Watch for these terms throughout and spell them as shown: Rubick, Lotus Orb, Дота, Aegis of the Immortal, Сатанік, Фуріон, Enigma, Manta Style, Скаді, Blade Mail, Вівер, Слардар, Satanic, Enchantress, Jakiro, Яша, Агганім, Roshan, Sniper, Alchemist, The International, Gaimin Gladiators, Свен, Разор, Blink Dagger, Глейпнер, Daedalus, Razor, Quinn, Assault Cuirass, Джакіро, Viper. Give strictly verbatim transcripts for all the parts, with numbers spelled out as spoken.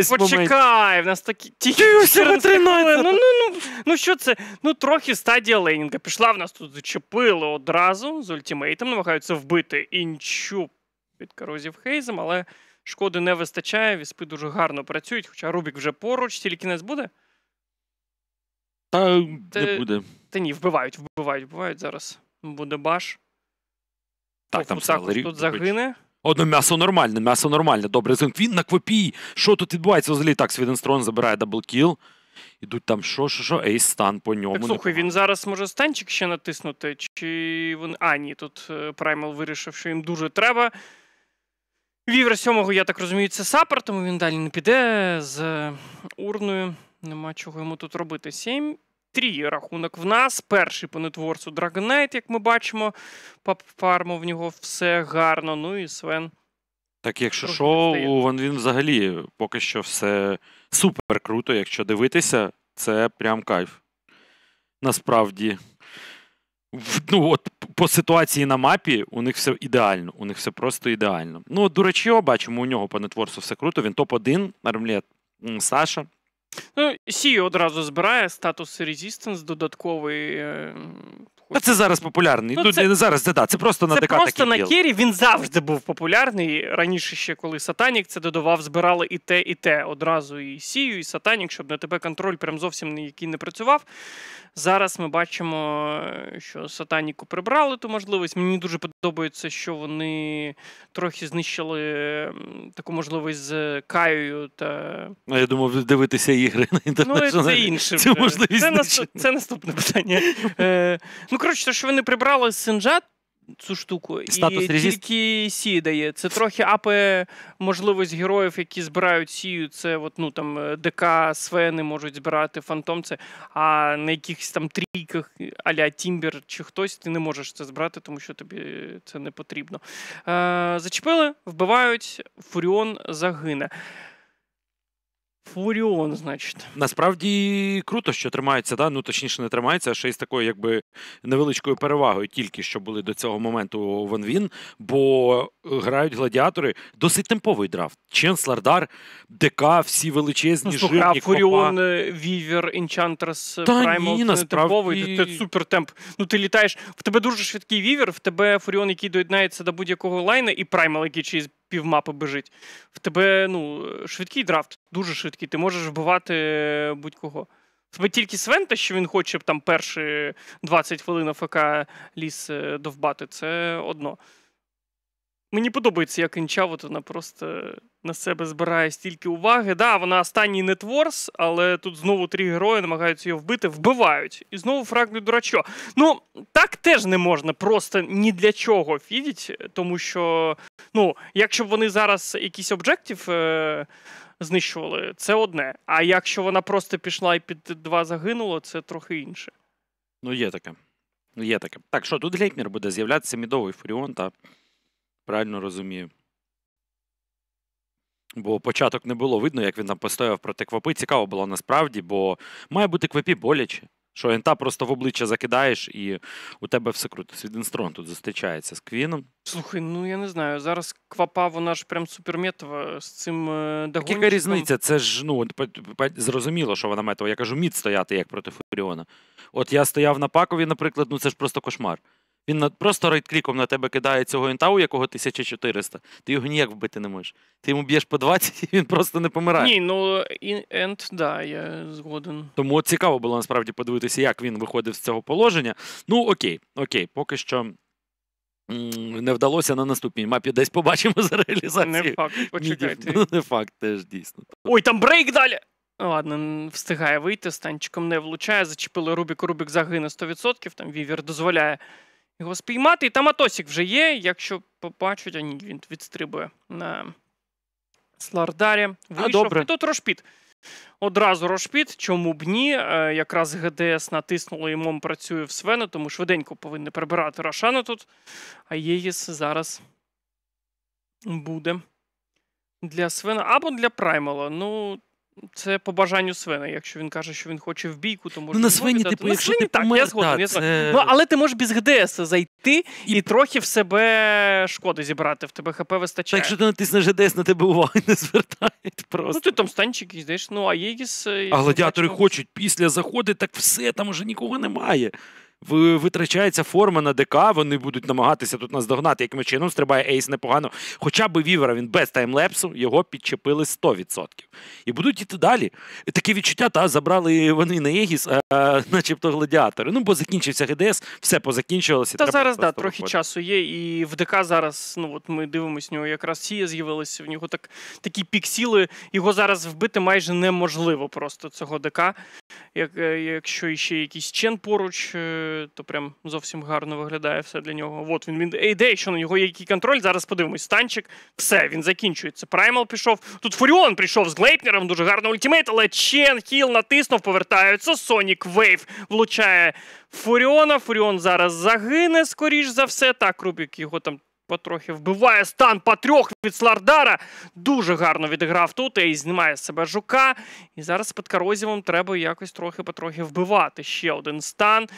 десь момент. Почекай, в нас такі... Ну, ну, ну, ну що це? Ну трохи стадія лейнінга. Пішла в нас тут, зачепили одразу з ультимейтом, намагаються вбити інчу під Коррозів Хейзом, але шкоди не вистачає, віспи дуже гарно працюють, хоча Рубік вже поруч, тільки кінець буде? Та, та не буде. Та ні, вбивають, вбивають, вбивають зараз. Буде баш. Так, Тофу там також тут загине. Одне м'ясо нормальне, м'ясо нормальне. Добре, Зинк, він на квапі. Що тут відбувається взагалі? Так, Свіденстрон забирає даблкіл. Ідуть там що, що, що, Ейс стан по ньому. Так, слухай, він зараз може станчик ще натиснути? Чи вони... А, ні, тут Праймал вирішив, що їм дуже треба. Вівер сьомого, я так розумію, це сапер, тому він далі не піде з урною. Нема чого йому тут робити. Сім. Трій рахунок в нас. Перший по нетворцу Dragon Knight, як ми бачимо. Пап фарму в нього все гарно. Ну і Свен. Так, якщо що, він взагалі поки що все супер круто. Якщо дивитися, це прям кайф. Насправді. Ну, от по ситуації на мапі у них все ідеально. У них все просто ідеально. Ну, от Дурачіо, бачимо, у нього по нетворсу все круто. Він топ один. Армлет Саша. Ну, Сію одразу збирає статус Resistance додатковий. Е... Це зараз популярний. Ну, це... Зараз, це, да, це просто на це ДК такий діл. Це просто на кері, він завжди був популярний. Раніше ще, коли Satanic це додавав, збирали і те, і те. Одразу і Сію, і Satanic, щоб на тебе контроль прям зовсім ніякий не працював. Зараз ми бачимо, що Satanic прибрали ту можливість. Мені дуже подобається, що вони трохи знищили таку можливість з Каєю. Та... Я думав, дивитися ігри на інтернеті. Ну, це інше. Це, це, наступ... це наступне питання. Ну, коротше, те, що вони прибрали з Синджа цю штуку, статус і резист? Тільки Сі дає. Це трохи апає можливість героїв, які збирають Сію. Це от, ну, там, ДК, Свени можуть збирати, фантомці, а на якихось там трійках а-ля Тімбер чи хтось ти не можеш це збирати, тому що тобі це не потрібно. Е, зачепили, вбивають, Фуріон загине. Фуріон, значить. Насправді круто, що тримається, да? Ну точніше не тримається, а ще й з такою якби невеличкою перевагою тільки, що були до цього моменту ван-він, бо грають гладіатори. Досить темповий драфт. Чен, Слардар, ДК, всі величезні, ну, слуха, жирні, копа. Фуріон, Вівер, Енчантрес, Праймал, це насправді... темповий, це супер темп. Ну ти літаєш, в тебе дуже швидкий Вівер, в тебе Фуріон, який доєднається до будь-якого лайна, і Праймал, який через півмапи бежить. В тебе, ну, швидкий драфт, дуже швидкий, ти можеш вбивати будь-кого. В тебе тільки Свен, те, що він хоче там перші двадцять хвилин АФК ліс довбати, це одно. Мені подобається, як Інча, от вона просто на себе збирає стільки уваги. Да, вона останній нетворс, але тут знову три герої намагаються її вбити, вбивають. І знову фрагнуть Дурачо. Ну, так теж не можна просто ні для чого фідіть, тому що, ну, якщо б вони зараз якийсь об'єктів е знищували, це одне. А якщо вона просто пішла і під два загинула, це трохи інше. Ну, є таке. Є таке. Так, що, тут Глейпнер буде з'являтися, мідовий Фуріон та... Правильно розумію. Бо початок не було видно, як він там постояв проти квапи. Цікаво було насправді, бо має бути квапі боляче. Що ента просто в обличчя закидаєш і у тебе все круто. Свіденстрон тут зустрічається з Квіном. Слухай, ну я не знаю, зараз квапа, вона ж прям суперметова з цим догончиком. Яка різниця? Це ж, ну, зрозуміло, що вона метова. Я кажу, мід стояти, як проти Фуріона. От я стояв на Пакові, наприклад, ну це ж просто кошмар. Він просто райт-кліком на тебе кидає цього інта, у якого тисяча чотириста. Ти його ніяк вбити не можеш. Ти йому б'єш по двадцять, і він просто не помирає. Ні, ну, інт, да, я згоден. Тому цікаво було, насправді, подивитися, як він виходив з цього положення. Ну, окей, окей, поки що не вдалося на наступній мапі. Десь побачимо за реалізацією. Не факт, почекайте. Ну, не факт теж, дійсно. Ой, там брейк далі! Ладно, встигає вийти, станчиком не влучає, зачепили Рубік, Рубік загине сто відсотків, там Вівер дозволяє його спіймати, і там Атосік вже є, якщо побачать, а ні, він відстрибує на Слардарі. Вийшов, і тут Рошпіт. Одразу Рошпіт, чому б ні, якраз ГДС натиснуло, і мом працює в Свену, тому швиденько повинні прибирати Рошана тут, а Єгіс зараз буде для Свена або для Праймала. Ну, Це по бажанню Свена. Якщо він каже, що він хоче в бійку, то може... Ну, на Свені, типу, на якщо Свені, ти так, помер, я згоден, та, я згоден. Це... Ну, але ти можеш без ГДС зайти і... і трохи в себе шкоди зібрати. В тебе ХП вистачає. Так, якщо ти натиснеш ГДС, на тебе уваги не звертають просто. Ну, ти там станчик йдеш, ну, а Єгіс... А гладіатори ну... хочуть після заходи, так все, там уже нікого немає. Витрачається форма на ДК, вони будуть намагатися тут нас догнати. Яким чином стрибає Ейс непогано. Хоча б Вівера, він без таймлепсу, його підчепили сто відсотків. І будуть іти далі. Таке відчуття, та, забрали вони на Егіс, а, начебто гладіатори. Ну, бо закінчився ГДС, все позакінчувалося. Та зараз, да, трохи виходити. Часу є, і в ДК зараз, ну, от ми дивимося, в нього якраз Сія з'явилася, в нього так, такі піксіли, його зараз вбити майже неможливо просто, цього ДК. Як, якщо іще якийсь Чен поруч, то прям зовсім гарно виглядає все для нього. От він, він йде, що на нього є який контроль, зараз подивимось, станчик, все, він закінчується. Праймал пішов, тут Фуріон прийшов з Глейпнером, дуже гарний ультимейт, але Чен, хіл натиснув, повертаються, Сонік Вейв влучає Фуріона, Фуріон зараз загине, скоріш за все, так, Рубік його там потрохи вбиває, стан по трьох від Слардара, дуже гарно відіграв тут, і знімає з себе Жука, і зараз під Корозівом треба якось трохи-потрохи вбивати, ще один стан.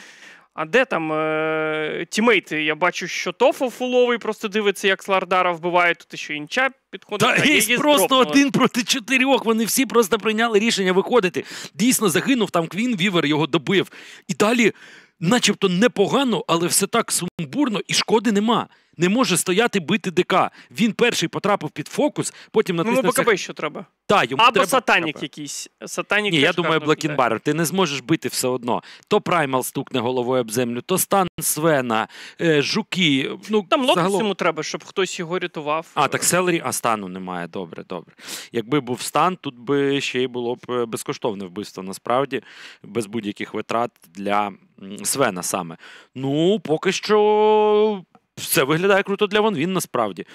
А де там е тімейти? Я бачу, що Тофо фуловий просто дивиться, як Слардара вбиває. Тут ще інча підходить. Та, та Ейс просто дропнула. Один проти чотирьох. Вони всі просто прийняли рішення виходити. Дійсно, загинув там Квін, Вівер його добив. І далі начебто непогано, але все так сумбурно і шкоди нема. Не може стояти бити ДК. Він перший потрапив під фокус, потім натиснувся... Ну, БКБ ще треба. Та, йому або треба Сатанік БКБ. Якийсь. Сатанік. Ні, я думаю, Black King Bar. Ти не зможеш бити все одно. То Primal стукне головою об землю, то стан Свена, Жуки. Ну, там лотос загалом... йому треба, щоб хтось його рятував. А, так селері, а стану немає. Добре, добре. Якби був стан, тут би ще й було б безкоштовне вбивство, насправді, без будь-яких витрат для Свена саме. Ну, поки що... Все виглядає круто для Ван Він насправді.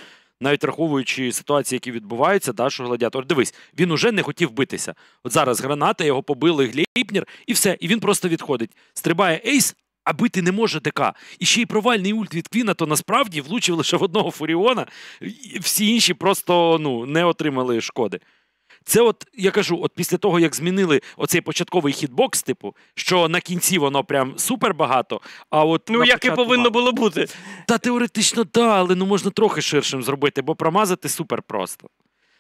Навіть враховуючи ситуації, які відбуваються, да, що гладіатор, дивись, він уже не хотів битися. От зараз граната, його побили Глейпнір, і все, і він просто відходить. Стрибає Ейс, а бити не може ДК. І ще й провальний ульт від Квіна, то насправді влучив лише в одного Фуріона, всі інші просто ну, не отримали шкоди. Це от, я кажу, от після того, як змінили оцей початковий хітбокс, типу, що на кінці воно прям супер багато, а от... Ну, як і повинно мало. Було бути. Та теоретично, так, да, але ну, можна трохи ширшим зробити, бо промазати супер просто.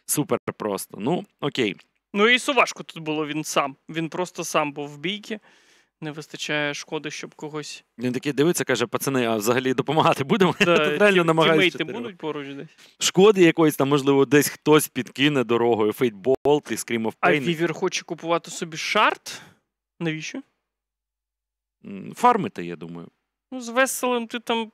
Супер просто. Ну, окей. Ну, і Сувашко тут було він сам. Він просто сам був в бійці. Не вистачає шкоди, щоб когось... Він такий дивиться, каже, пацани, а взагалі допомагати будемо? Да, тімейти будуть поруч десь? Шкоди якоїсь, там, можливо, десь хтось підкине дорогою. Фейтболт і Scream of Pain. А Вівер хоче купувати собі шарт? Навіщо? Фармити, я думаю. Ну, з веселим ти там...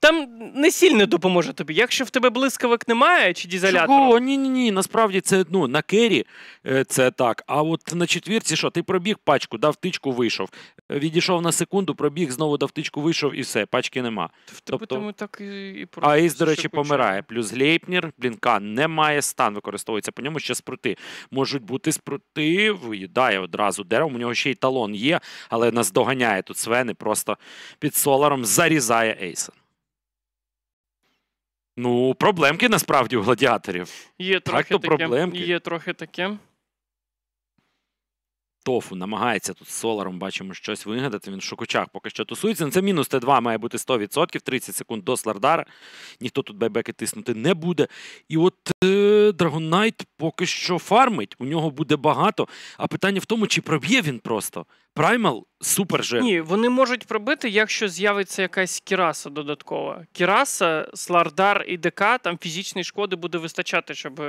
Там не сильно допоможе тобі. Якщо в тебе блискавок немає чи дізолятору... Чого? Ні-ні-ні, насправді це ну, на кері це так. А от на четвірці що? Ти пробіг пачку, дав тичку, вийшов. Відійшов на секунду, пробіг, знову дав тичку, вийшов і все, пачки нема. Тобто... Так і, і а Ейс, до речі, помирає. Плюс Глейпнір, блінка немає, стан використовується по ньому ще спрути. Можуть бути спрути, виїдає одразу дерево, у нього ще й талон є, але нас доганяє тут Свен і просто під соларом зарізає Ейса. Ну, проблемки, насправді, у гладіаторів. Є трохи так, таке. Проблемки. Є трохи таке. Тофу намагається тут з Соларом, бачимо, щось вигадати. Він в шокучах поки що тусується. На це мінус Т два має бути сто відсотків. тридцять секунд до Слардара. Ніхто тут байбеки тиснути не буде. І от е Dragon Knight поки що фармить. У нього буде багато. А питання в тому, чи проб'є він просто. Праймал супер же. Ні, вони можуть пробити, якщо з'явиться якась кіраса додаткова. Кіраса, Слардар і ДК, там фізичної шкоди буде вистачати, щоб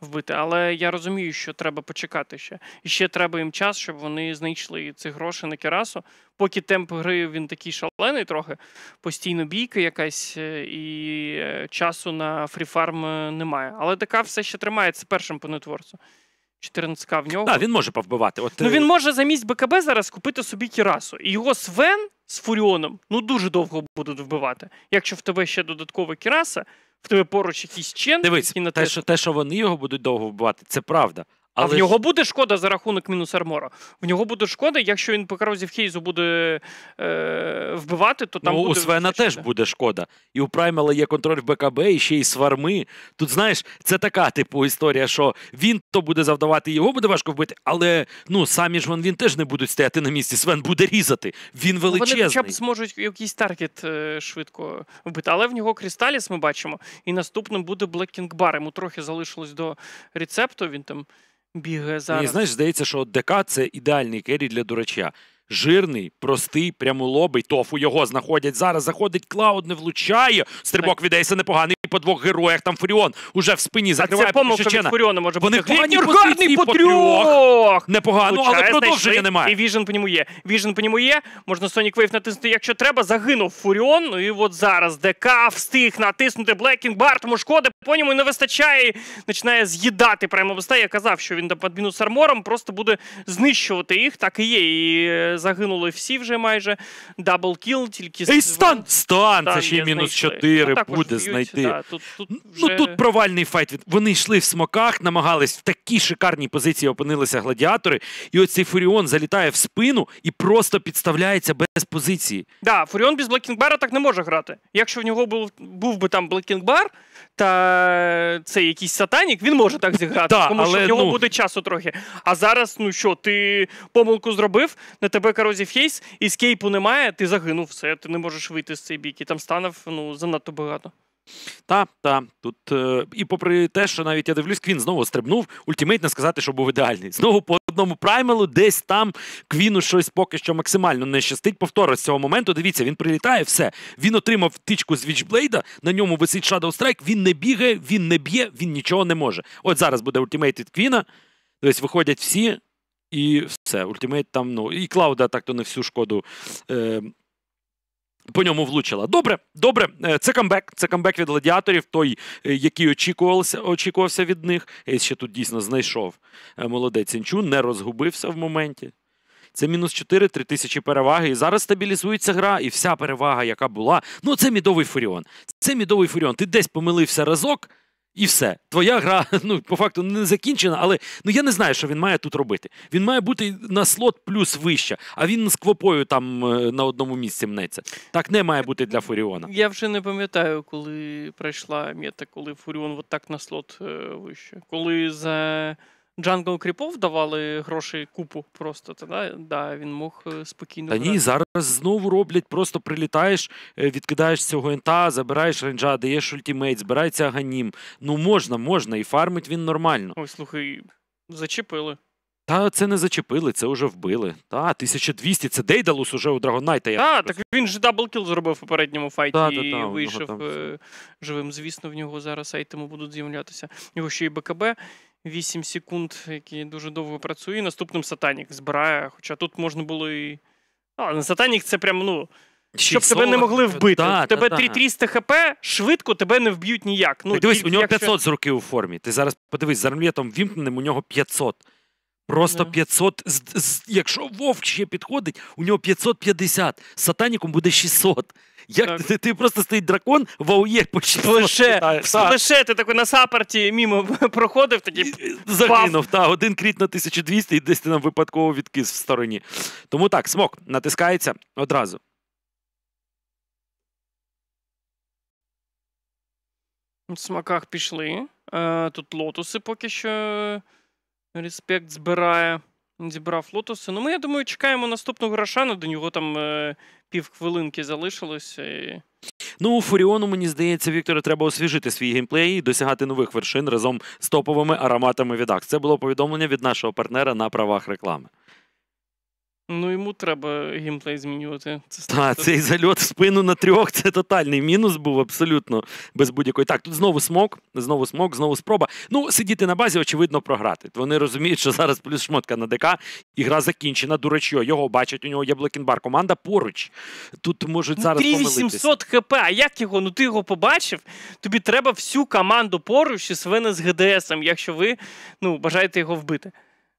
вбити. Але я розумію, що треба почекати ще. І ще треба їм час, щоб вони знайшли ці гроші на кірасу. Поки темп гри, він такий шалений трохи, постійно бійка якась, і часу на фріфарм немає. Але ДК все ще тримається першим по нетворцу. чотирнадцять К в нього. Так, да, він може повбивати. От... Ну, він може замість БКБ зараз купити собі кірасу. І його Свен з Фуріоном, ну, дуже довго будуть вбивати. Якщо в тебе ще додаткова кіраса, в тебе поруч якийсь Чен. Дивись, те, що, те, що вони його будуть довго вбивати, це правда. А Але... в нього буде шкода за рахунок мінус армора? В нього буде шкода, якщо він по Коррозів Хейзу буде е, вбивати, то там ну, буде... Ну, у Свена теж буде шкода. І у Праймала є контроль в БКБ, і ще й сварми. Тут, знаєш, це така, типу, історія, що він то буде завдавати, його буде важко вбити, але, ну, самі ж вон, він теж не будуть стояти на місці. Свен буде різати. Він величезний. Вони хоча б зможуть якийсь таргет е, швидко вбити. Але в нього Крісталіс, ми бачимо, і наступним буде Black King Bar. Йому трохи залишилось до рецепту, він там... бігає зараз. Мені, знаєш, здається, що ДК – це ідеальний керрі для дурача. Жирний, простий, прямолобий, тофу його знаходять зараз, заходить Клауд, не влучає, стрибок від Ейса непоганий по двох героях, там Фуріон уже в спині закриває Пшечена. Вони в поганій позиції по трьох! Непогано, але продовження немає. І віжен по ньому є. Віжен по ньому є, можна Сонік Вейв натиснути, якщо треба, загинув Фуріон, ну і от зараз ДК встиг натиснути Black King Bar, тому шкоди по ньому не вистачає, починає з'їдати Primal Beast. Я казав, що він під мінус армором просто буде знищувати їх, так і є, і загинули всі вже майже. Даблкіл, тільки... Ей, стан! Стан! Це ще й мінус чотири буде знайти. Да, тут, тут, вже... ну, тут провальний файт. Вони йшли в смоках, намагались, в такій шикарній позиції опинилися гладіатори, і оцей Фуріон залітає в спину і просто підставляється без позиції. Да, Фуріон без Black King Bar так не може грати. Якщо в нього був, був би там Black King Bar та цей якийсь Сатанік, він може так зіграти, да, тому але, що в нього ну... буде часу трохи. А зараз, ну що, ти помилку зробив, на тебе Коррозів Хейс, ескейпу немає, ти загинув, все, ти не можеш вийти з цей бік. І там станов, ну, занадто багато. Та, та, тут, е, і попри те, що навіть я дивлюсь, Квін знову стрибнув, ультимейт не сказати, що був ідеальний. Знову по одному праймелу, десь там Квіну щось поки що максимально не щастить. Повтор з цього моменту, дивіться, він прилітає, все. Він отримав тичку з Вічблейда, на ньому висить Shadow Strike, він не бігає, він не б'є, він нічого не може. От зараз буде ультимейт від Квіна, десь виходять всі, і все, ультимейт там, ну, і Клауда так-то не всю шкоду... Е, по ньому влучила. Добре, добре, це камбек. Це камбек від гладіаторів, той, який очікувався, очікувався від них. Ейс ще тут дійсно знайшов молодець Інчун, не розгубився в моменті. Це мінус чотири, три тисячі переваги. І зараз стабілізується гра, і вся перевага, яка була, ну це мідовий Фуріон. Це мідовий Фуріон. Ти десь помилився разок, і все. Твоя гра, ну, по факту, не закінчена, але ну, я не знаю, що він має тут робити. Він має бути на слот плюс вище, а він з квопою там на одному місці мнеться. Так не має бути для Фуріона. Я вже не пам'ятаю, коли пройшла мета, коли Фуріон от так на слот вище. Коли за Джангл Кріпов давали гроші купу просто, та, да, він мог спокійно... Та ні, зараз знову роблять, просто прилітаєш, відкидаєш цього ента, забираєш рейнджа, даєш ультимейт, збирається Агганім. Ну можна, можна, і фармить він нормально. Ой, слухай, зачепили. Та це не зачепили, це вже вбили. Та, тисяча двісті, це Дейдалус уже у Dragon Knight. Так, так він же даблкіл зробив у попередньому файті та, та, та, і вийшов там... живим. Звісно, в нього зараз айтеми будуть з'являтися. Його ще і БКБ. вісім секунд, який дуже довго працює, і наступним Сатанік збирає, хоча тут можна було і... А, Сатанік це прям, ну, щоб тебе не могли вбити. Да, тебе да, три тисячі триста хп, швидко тебе не вб'ють ніяк. Ну, дивись, у нього якщо... п'ятсот з руки у формі. Ти зараз подивись, з армлетом вімкненим у нього п'ятсот. Просто yeah. п'ятсот, з, з, якщо Вовк ще підходить, у нього п'ятсот п'ятдесят, з Сатаніком буде шістсот. Як ти, ти просто стоїть дракон, ваує по шістсот. Лише ти такий на саппорті мімо проходив, тоді загинув. Та, один кріт на тисячу двісті і десь ти нам випадково відкис в стороні. Тому так, смок натискається одразу. В смоках пішли. Тут лотуси поки що... Респект збирає, зібрав лотоси. Ну, ми, я думаю, чекаємо наступного Рошана, до нього там е, півхвилинки залишилось. І... Ну, у Фуріону, мені здається, Віктору треба освіжити свій геймплей і досягати нових вершин разом з топовими ароматами від Акс. Це було повідомлення від нашого партнера на правах реклами. Ну, йому треба геймплей змінювати. Це так, цей зальот в спину на трьох, це тотальний мінус був, абсолютно без будь-якої. Так, тут знову смок, знову смок, знову спроба. Ну, сидіти на базі, очевидно, програти. Вони розуміють, що зараз плюс шмотка на ДК, і гра закінчена, дурачьо. Його бачать, у нього є Black King Bar. Команда поруч. Тут можуть ну, зараз помилитися. три тисячі вісімсот хп, а як його? Ну, ти його побачив? Тобі треба всю команду поруч і Свена з ГДСом, якщо ви, ну, бажаєте його вбити.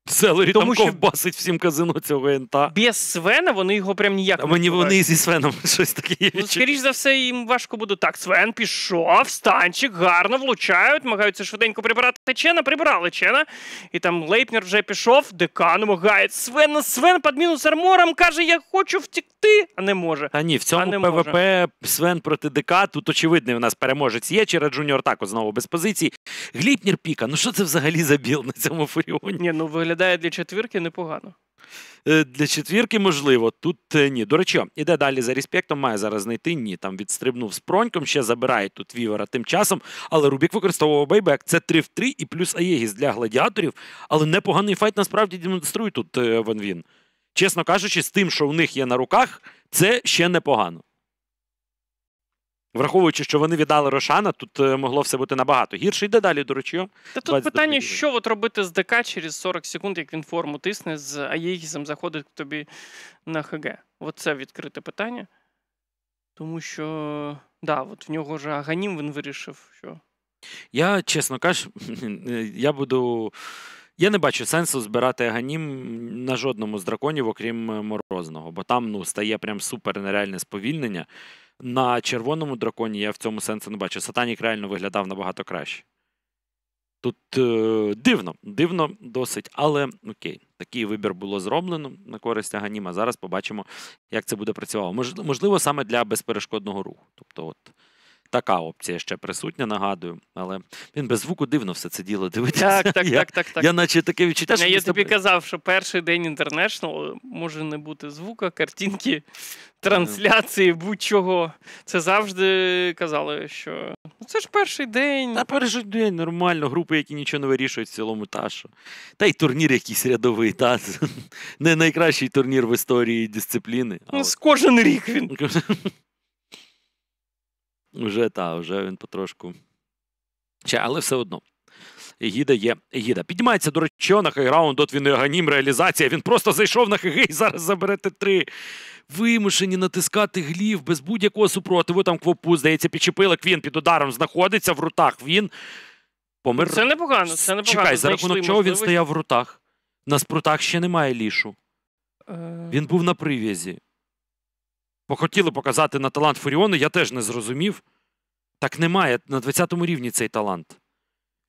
Селері там що... ковбасить всім казино цього ента. Без Свена вони його прям ніяк а не мені вбивають. Вони зі Свеном щось таке є. Ну, скоріш за все, їм важко буде. Так, Свен пішов, станчик, гарно влучають, намагаються швиденько прибирати Чена, прибирали Чена. І там Лейпнер вже пішов, Декан намагає Свена. Свен під мінус армором каже, я хочу втікти, а не може. А ні, в цьому ПВП Свен проти ДК, тут очевидний у нас переможець є. Через Джуніор так знову без позицій. Глейпнер піка, ну що це взагалі за біл на цьому Фуріоні? Ні, ну виглядає для четвірки непогано. Для четвірки можливо, тут ні. До речі, іде далі за респектом, має зараз знайти, ні, там відстрибнув з проньком, ще забирає тут Вівера тим часом, але Рубік використовував бейбек, це три в три і плюс Аєгіс для гладіаторів, але непоганий файт насправді демонструє тут Ванвін. Чесно кажучи, з тим, що у них є на руках, це ще непогано. Враховуючи, що вони віддали Рошана, тут могло все бути набагато гірше. Йде далі, до речі. Та тут питання, що от робити з ДК через сорок секунд, як він форму тисне, з Аєгісом заходить тобі на ХГ. Оце відкрите питання. Тому що, да, от в нього вже Агганім він вирішив, що... Я, чесно кажу, я буду... Я не бачу сенсу збирати Агганім на жодному з драконів, окрім Морозного. Бо там, ну, стає прям супер нереальне сповільнення. На червоному драконі я в цьому сенсу не бачу. Сатанік реально виглядав набагато краще. Тут е, дивно, дивно досить, але окей. Такий вибір було зроблено на користь Агганіма. Зараз побачимо, як це буде працювало. Можливо, саме для безперешкодного руху. Тобто от така опція ще присутня, нагадую. Але він без звуку дивно все це діло дивиться. Так, так, я, так, так, так. Я наче таке відчуття, що... Я тобі тобі казав, що перший день International може не бути звука, картинки, трансляції, будь-чого. Це завжди казали, що ну, це ж перший день. Та перший день, нормально, групи, які нічого не вирішують в цілому, та що. Та й турнір якийсь рядовий, та. Не найкращий турнір в історії дисципліни. Ну, з кожен рік він. Уже, та, вже він потрошку. Ще, але все одно. Егіда є Егіда. Піднімається, до речі, на хайграунд, от він і Агганім, реалізація. Він просто зайшов на ХГ і зараз заберете три. Вимушені натискати глів без будь-якого супротиву. Там Квопу, здається, підчепили. Квін під ударом знаходиться в рутах. Він помер. Це непогано, це непогано. Чекай, за рахунок чого можливо... він стояв в рутах? На спрутах ще немає лішу. Е... Він був на прив'язі. Хотіли показати на талант Фуріону, я теж не зрозумів. Так немає, на двадцятому рівні цей талант.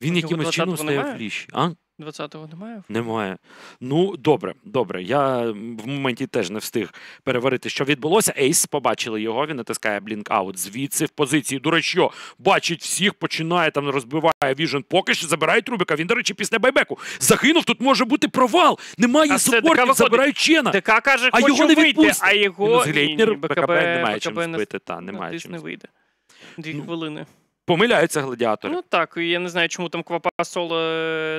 Він якимось чином стояв в ліші. А? двадцятого немає? Немає. Ну, добре, добре. Я в моменті теж не встиг переварити, що відбулося. Ейс, побачили його, він натискає блінк-аут звідси в позиції. До речі, бачить всіх, починає, там розбиває віжен поки що, забирають Рубіка. Він, до речі, після байбеку загинув, тут може бути провал. Немає супортів, забирають Чена. ДК каже, а хочу його не вийти, а його... Глейтнер, БКБ, БКБ немає чим збити, та, немає чим збити. Дві хвилини. Помиляються гладіатори. Ну так, я не знаю, чому там Квапа Соло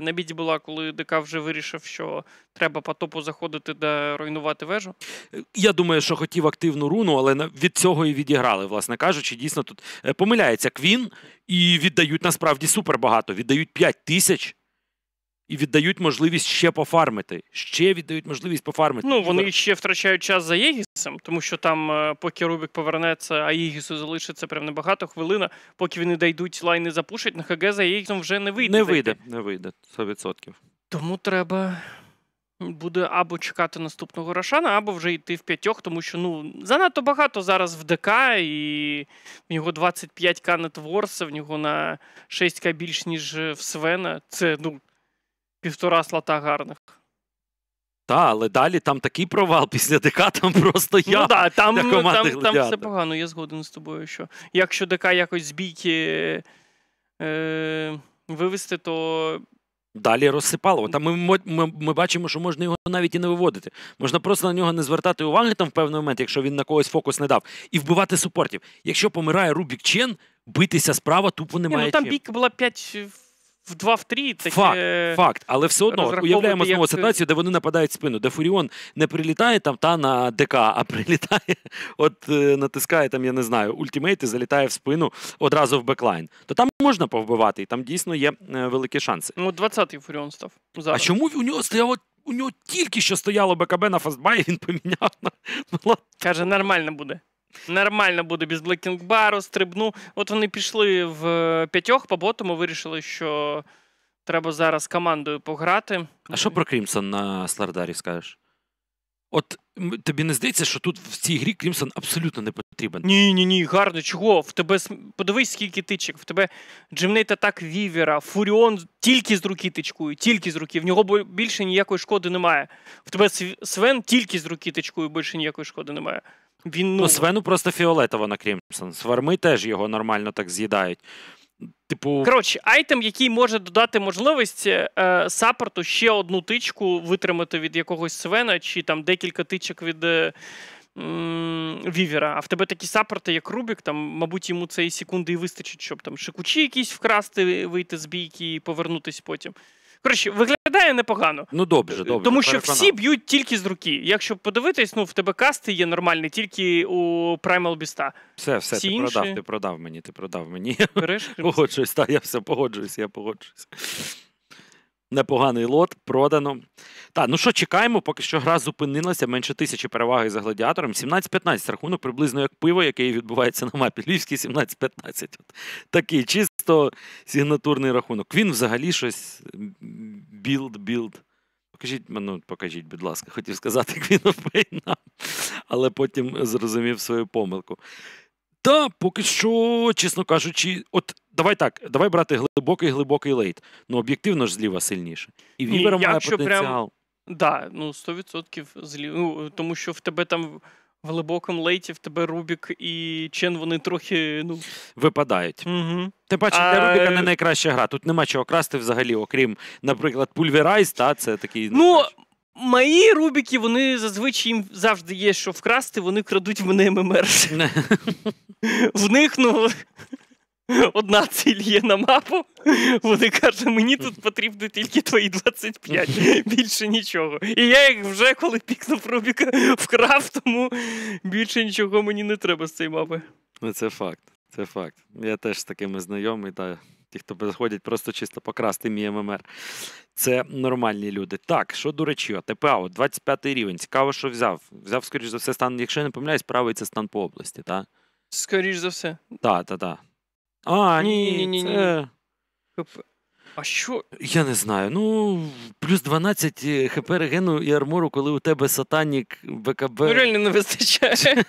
на біді була, коли ДК вже вирішив, що треба по топу заходити та руйнувати вежу. Я думаю, що хотів активну руну, але від цього і відіграли, власне кажучи. Дійсно, тут помиляється Квін і віддають насправді супер багато. Віддають п'ять тисяч і віддають можливість ще пофармити. Ще віддають можливість пофармити. Ну, вони ще втрачають час за Аєгісом, тому що там, поки Рубік повернеться, Аєгісу залишиться прям небагато, хвилина. Поки вони дійдуть, лайни запушать, на ХГ за Аєгісом вже не вийде. Не вийде, не вийде, сто відсотків. Тому треба буде або чекати наступного Рошана, або вже йти в п'ятьох, тому що, ну, занадто багато зараз в ДК, і в нього двадцять п'ять ка нетворса, в нього на шість ка більш, ніж в Свена. Це, ну, півтора слота гарних. Та, але далі там такий провал після ДК, там просто я. Ну так, там, там, там, там все погано, я згоден з тобою, що якщо ДК якось з бійки е, вивести, то... Далі розсипало. Там ми, ми, ми бачимо, що можна його навіть і не виводити. Можна просто на нього не звертати уваги там в певний момент, якщо він на когось фокус не дав, і вбивати супортів. Якщо помирає Рубік Чен, битися справа тупо немає. Ні, ну там чим. Бійка була п'ять... В два в три таке... Факт, факт, але все одно уявляємо знову як... ситуацію, де вони нападають в спину, де Фуріон не прилітає там та на ДК, а прилітає, от натискає там, я не знаю, ультимейт і залітає в спину одразу в беклайн. То там можна повбивати, і там дійсно є великі шанси. Ну, двадцятий Фуріон став зараз. А чому у нього стояло... У нього тільки що стояло БКБ на фастбай, він поміняв на... Каже, нормально буде. Нормально буде без Black King Bar, стрибну. От вони пішли в п'ятьох по ботому, вирішили, що Треба зараз командою пограти. А що про Крімсон на Слардарі скажеш? От тобі не здається, що тут в цій грі Крімсон абсолютно не потрібен? Ні-ні-ні, гарно, чого? В тебе, подивись, скільки тичок. В тебе Джимнейт атак Вівера, Фуріон тільки з руки тичкує, тільки з руки. В нього більше ніякої шкоди немає. В тебе Свен тільки з руки тичкує, більше ніякої шкоди немає. Він, ну... ну, Свену просто фіолетово на Крімсон. Сварми теж його нормально так з'їдають. Типу... Коротше, айтем, який може додати можливість е, саппорту ще одну тичку витримати від якогось Свена, чи там декілька тичок від е, м, Вівера. А в тебе такі саппорти, як Рубік, там, мабуть, йому цієї секунди і вистачить, щоб там шикучі якісь вкрасти, вийти з бійки і повернутися потім. Коротше, виглядає непогано. Ну, добре, добре. Тому що переконав. Всі б'ють тільки з руки. Якщо подивитись, ну, в тебе касти є нормальні, тільки у Primal Beast. Все, все, всі ти інші... продав, ти продав мені, ти продав мені. Береш? Погоджуюсь, так, я все погоджуюсь, я погоджуюсь. Непоганий лот, продано. Так, ну що, чекаємо, поки що гра зупинилася, менше тисячі переваги за Гладіатором. сімнадцять п'ятнадцять рахунок, приблизно як пиво, яке відбувається на мапі. Львівський сімнадцять п'ятнадцять. Такий чисто сигнатурний рахунок. Квін взагалі щось білд, білд. Покажіть, ну, покажіть, будь ласка, хотів сказати Квін нам, але потім зрозумів свою помилку. Та, поки що, чесно кажучи, от давай так, давай брати глибокий-глибокий лейт. Ну, об'єктивно ж зліва сильніше. І Вібер має потенціал. Так, да, ну, сто відсотків зліва. Ну, тому що в тебе там в глибокому лейті, в тебе Рубік і Чен, вони трохи, ну... випадають. Угу. Ти бачиш, а... для Рубіка не найкраща гра. Тут нема чого красти взагалі, окрім, наприклад, Пульверайз, та, це такий... Ну... Мої Рубіки, вони зазвичай їм завжди є, що вкрасти, вони крадуть в мене ММР. В них, ну, одна ціль є на мапу. Вони кажуть, мені тут потрібно тільки твої двадцять п'ять, більше нічого. І я їх вже, коли пікнув Рубіка, вкрав, тому більше нічого мені не треба з цієї мапи. Ну, це факт, це факт. Я теж з такими знайомий, та... ті, хто приходять просто чисто покрасти мій ММР. Це нормальні люди. Так, що до речі, ТПА, двадцять п'ятий рівень. Цікаво, що взяв. Взяв, скоріш за все, стан, якщо я не помиляюсь, правий це стан по області, так? Скоріш за все. Так, так, так. А, ні, ні, ні, ні. Це... А що? Я не знаю. Ну, плюс дванадцять хп регену і армору, коли у тебе Сатанік, БКБ... Ну, реально не вистачає.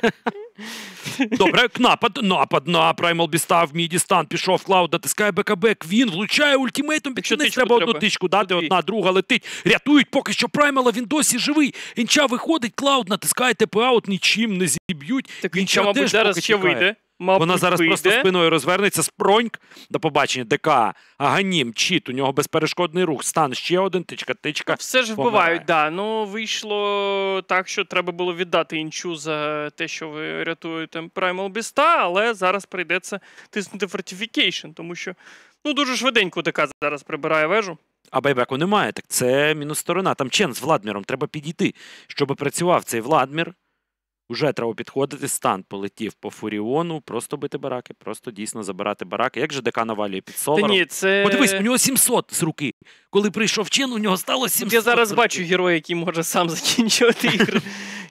Добре, напад, напад на Primal Beast, в міді стан, пішов Клауд, натискає БКБ, Квін влучає ультимейтом, під кінець треба одну тичку дати, одна, друга летить, рятують поки що Праймала, він досі живий, Інча виходить, Клауд натискає ТПА, от нічим не зіб'ють. Так Інча, мабуть, зараз ще вийде. Мабуть, вона зараз вийде. Просто спиною розвернеться, спроньк, до побачення, ДК, Аганім, Чіт, у нього безперешкодний рух, стан, ще один, тичка, тичка. Все ж вбивають, так. Да. Ну, вийшло так, що треба було віддати Інчу за те, що ви рятуєте Primal Beast, але зараз прийдеться тиснути фортифікейшн, тому що, ну, дуже швиденько ДК зараз прибирає вежу. А байбеку немає, так це мінус сторона. Там Чен з Владміром, треба підійти, щоб працював цей Владмір. Уже треба підходити, стан полетів по Фуріону, просто бити бараки, просто дійсно забирати бараки. Як же ДК навалює під Соларом? Та ні, це... Подивись, у нього сімсот з руки. Коли прийшов Чен, у нього стало сімсот. Я зараз бачу героя, який може сам закінчувати ігри.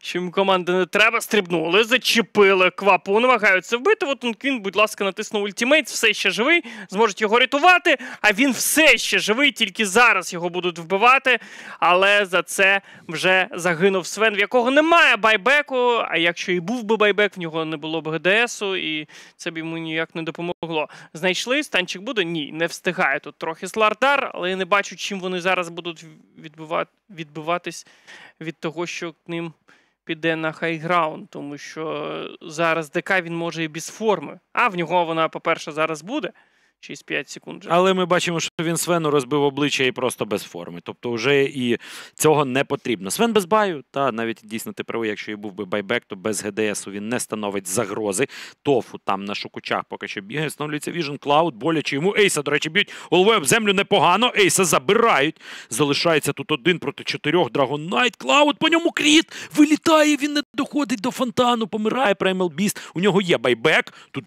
Що їм команди не треба, стрибнули, зачепили Квапу, намагаються вбити. От он Квін, будь ласка, натиснув ультимейт, все ще живий, зможуть його рятувати, а він все ще живий, тільки зараз його будуть вбивати, але за це вже загинув Свен, в якого немає байбеку, а якщо і був би байбек, в нього не було б ГДСу, і це б йому ніяк не допомогло. Знайшли, станчик буде? Ні, не встигає тут трохи Слардар, але я не бачу, чим вони зараз будуть відбивати, відбиватись від того, що к ним... піде на хайграунд, тому що зараз ДК він може і без форми. А в нього вона, по-перше, зараз буде. Через п'ять секунд. Але ми бачимо, що він Свену розбив обличчя і просто без форми. Тобто вже і цього не потрібно. Свен без баю, та навіть дійсно ти правий, якщо і був би байбек, то без ГДСу він не становить загрози. Тофу там на шукучах поки що бігає, встановлюється Віжн, Клауд, боляче йому. Ейса, до речі, б'ють головою об землю непогано, Ейса забирають. Залишається тут один проти чотирьох, Dragon Knight, Клауд, по ньому кріт, вилітає, він не доходить до фонтану, помирає Primal Beast, у нього є байбек, тут...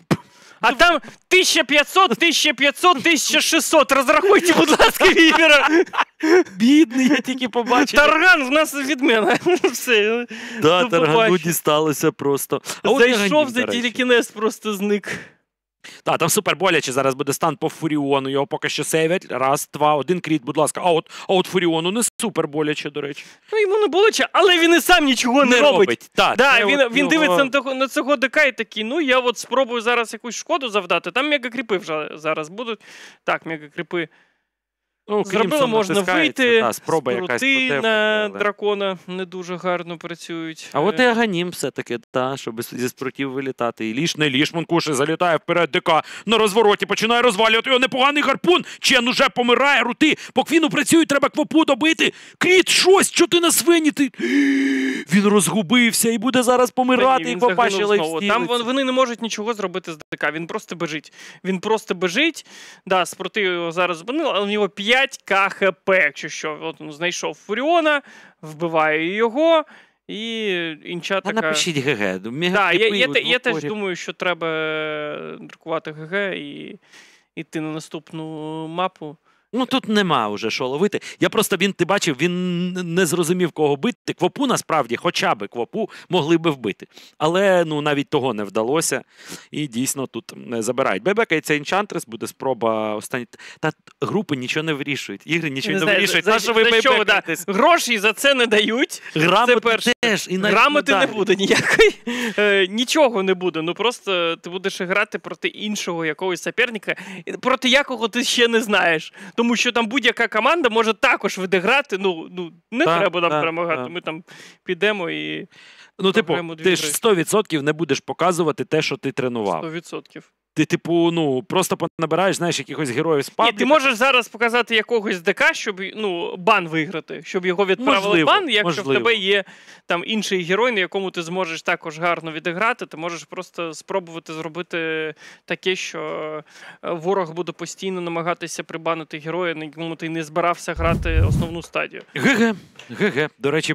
А там тисяча п'ятсот, тисяча п'ятсот, тисяча шістсот. Розрахуйте, будь ласка, Вібера. Бідний, я тільки побачив. Тарган в нас від мене. Все. Да, Таргану дісталося просто. Зайшов за телекінез, просто зник. Так, там супер боляче зараз буде стан по Фуріону. Його поки що сейвять. Раз, два, один кріт, будь ласка. А от, а от Фуріону не супер боляче, до речі. Ну, йому не боляче, але він і сам нічого не, не робить. робить. Так, да, він, от, він його... дивиться на, того, на цього ДК і такий, ну я от спробую зараз якусь шкоду завдати. Там мегакріпи вже зараз будуть. Так, мегакріпи. Ну, зробили, можна вийти, та, спроба спрути якась на але... дракона не дуже гарно працюють. А от і Агганім все-таки, та, щоб зі спрутів вилітати. І ліж, не ліж, Монкуши залітає вперед ДК на розвороті, починає розвалювати. Його непоганий гарпун, Чен уже помирає, рути, по Квіну працюють, треба Квапу добити. Кріт, щось, що ти на свині? Ти... Він розгубився і буде зараз помирати, і, і Квапа ще лайфстілиться. Там вони не можуть нічого зробити з ДК, він просто бежить. Він просто бежить, да, спрути його зараз зупинили, але в нього п'ять п'ять ка хе пе, якщо що. От, ну, знайшов Фуріона, вбиває його, і інша така... А напишіть ГГ. Да, я, я, я теж думаю, що треба друкувати ГГ і йти на наступну мапу. Ну, тут нема вже що ловити. Я просто, він, ти бачив, він не зрозумів, кого бити. Квапу, насправді, хоча б Квапу могли би вбити. Але, ну, навіть того не вдалося. І, дійсно, тут забирають. Бебека і цей Енчантрес буде спроба останні... Та групи нічого не вирішують. Ігри нічого не, не знаю, вирішують. За, за, за, ви за що, да. Гроші за це не дають. Грамоти теж. Грамоти не, не буде ніякої. Е, нічого не буде. Ну, просто ти будеш грати проти іншого якогось суперника, проти якого ти ще не знаєш. Тому що там будь-яка команда може також відіграти, ну, ну не так, треба нам так, перемагати, так. Ми там підемо і... Ну, типу, ти ж сто відсотків не будеш показувати те, що ти тренував. сто відсотків. Ти, типу, ну, просто понабираєш, знаєш, якихось героїв з пабліка. Ні, ти можеш зараз показати якогось ДК, щоб, ну, бан виграти, щоб його відправили можливо, бан, якщо можливо. В тебе є там інший герой, на якому ти зможеш також гарно відіграти, ти можеш просто спробувати зробити таке, що ворог буде постійно намагатися прибанити героя, на якому ти не збирався грати основну стадію. ГГ, ГГ, до речі...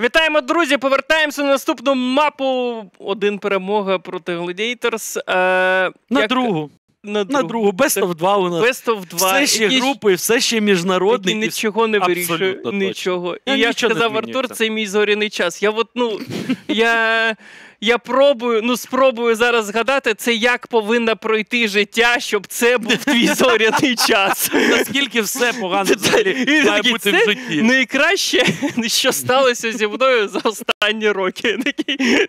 Вітаємо, друзі! Повертаємося на наступну мапу. Один перемога проти Гладіаторс. Е, на, як... другу. на другу. На другу. бест оф два у нас. бест оф два. Все ще і... групи, все ще міжнародний. І нічого не вирішує. Нічого. І я, я нічого сказав, Артур, це мій зоряний час. Я от, ну, я... Я пробую, ну спробую зараз згадати, це як повинно пройти життя, щоб це був твій зоряний час. Наскільки все погано взагалі має бути в житті. Найкраще, що сталося зі мною за останні роки.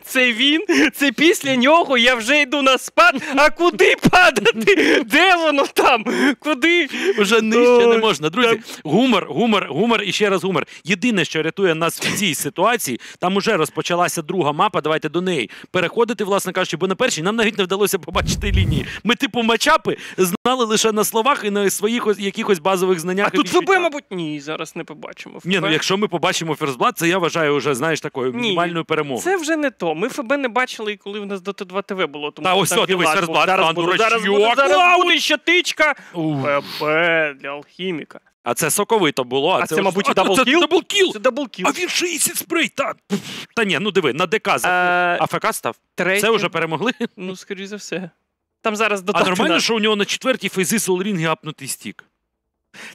Це він, це після нього, я вже йду на спад, а куди падати? Де воно там? Куди? Уже нижче не можна. Друзі, гумор, гумор, гумор і ще раз гумор. Єдине, що рятує нас в цій ситуації, там уже розпочалася друга мапа, давайте до неї. Переходити, власне кажучи, бо на першій нам навіть не вдалося побачити лінії. Ми, типу, матчапи знали лише на словах і на своїх якихось базових знаннях. А тут ФБ, мабуть, ні, зараз не побачимо. Ні, ну якщо ми побачимо Ферстблад, це я вважаю вже, знаєш, такою мінімальною перемогою. Це вже не то. Ми ФБ не бачили, коли в нас Дота два ТВ було. Та ось, дивись, Ферстблад, там дурачок. Зараз буде ще тичка. ФБ для Алхіміка. А це соковито було. А, а це, це, мабуть, і даблкіл? Це даблкіл. А він шістдесят спрей, та... Та ні, ну диви, на ДК за... АФК став? Третє... Це вже перемогли? Ну, скоріше за все. Там зараз дотачу. А нормально, що у нього на четвертій фейзи солрінги апнутий стік?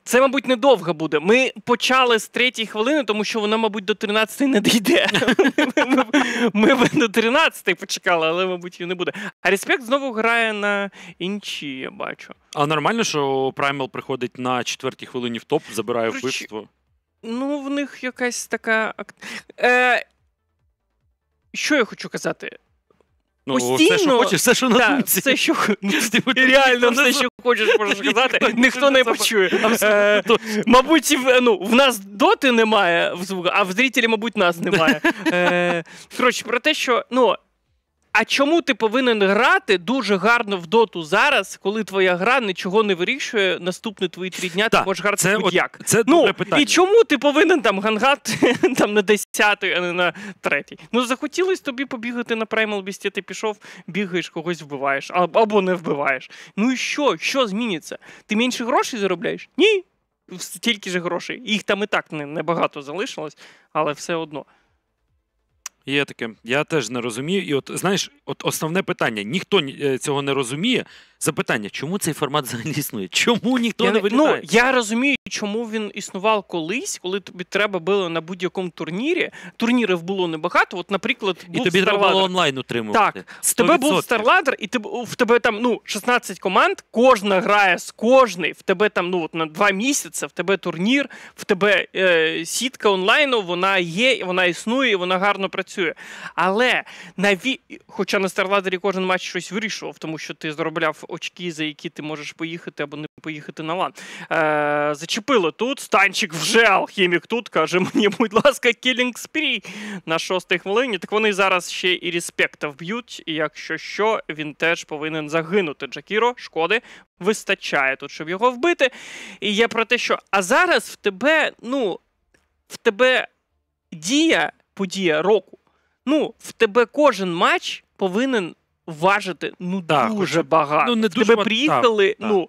Це, мабуть, недовго буде. Ми почали з третьої хвилини, тому що вона, мабуть, до тринадцятої не дійде. Ми до тринадцятої почекали, але, мабуть, її не буде. А Респект знову грає на інші, я бачу. А нормально, що Primal приходить на четвертій хвилині в топ, забирає вбивство? Ну, в них якась така... Що я хочу казати? Ну, постійно, все, що хочеш, все, що на думці. Все, що реально, все, що хочеш, можеш казати, ніхто не почує. Мабуть, в нас доти немає в звуку, а в зрителі, мабуть, нас немає. Коротше, про те, що, ну, а чому ти повинен грати дуже гарно в доту зараз, коли твоя гра нічого не вирішує, наступні твої три дня ти можеш грати будь-як? Це добре питання. І чому ти повинен там гангати на десятій, а не на третій? Ну, захотілося тобі побігати на Primal Beast, ти пішов, бігаєш, когось вбиваєш, або не вбиваєш. Ну і що? Що зміниться? Ти менше грошей заробляєш? Ні. Стільки ж грошей. Їх там і так небагато залишилось, але все одно. Є таке. Я теж не розумію. І от, знаєш, от основне питання. Ніхто цього не розуміє. запитання, чому цей формат взагалі існує? Чому ніхто я, не вилітає? Ну, я розумію, чому він існував колись, коли тобі треба було на будь-якому турнірі. Турнірів було небагато, от, наприклад, був і тобі треба було онлайн утримувати. Так, з тебе був Starladder, і ти, в тебе там, ну, шістнадцять команд, кожна грає з кожної, в тебе там, ну, от, на два місяці, в тебе турнір, в тебе е, сітка онлайну, вона є, вона існує, вона гарно працює. Але, наві... хоча на Starladder кожен матч щось вирішував, тому що ти заробляв очки, за які ти можеш поїхати або не поїхати на лан. Е, зачепило тут, станчик вже, алхімік тут, каже мені, будь ласка, кілінг спрі на шостій хвилині. Так вони зараз ще і респекта вб'ють, і якщо що, він теж повинен загинути. Джакіро, шкоди вистачає тут, щоб його вбити. І я про те, що, а зараз в тебе, ну, в тебе дія, подія року, ну, в тебе кожен матч повинен важити, ну, так, дуже багато. Ну, в тебе дуже... приїхали, так, ну,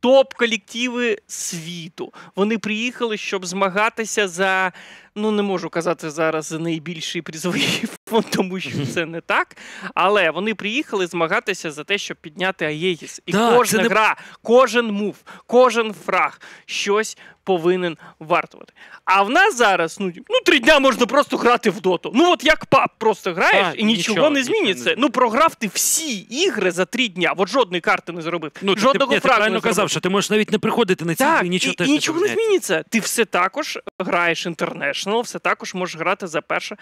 топ-колективи світу. Вони приїхали, щоб змагатися за, ну, не можу казати зараз за найбільший призовий фонд, тому що це не так, але вони приїхали змагатися за те, щоб підняти Аегіс. І да, кожна не... гра, кожен мув, кожен фраг щось повинен вартувати. А в нас зараз, ну, ну, три дня можна просто грати в доту. Ну, от як паб, просто граєш, а, і нічого, нічого не зміниться. Нічого не... Ну, програв ти всі ігри за три дня. От жодної карти не заробив, ну, жодного ти, ти, фрагу ти не казав, що ти можеш навіть не приходити на ці ігри, і нічого, і, і нічого не, не зміниться. Ти все також граєш International, все також можеш грати за перше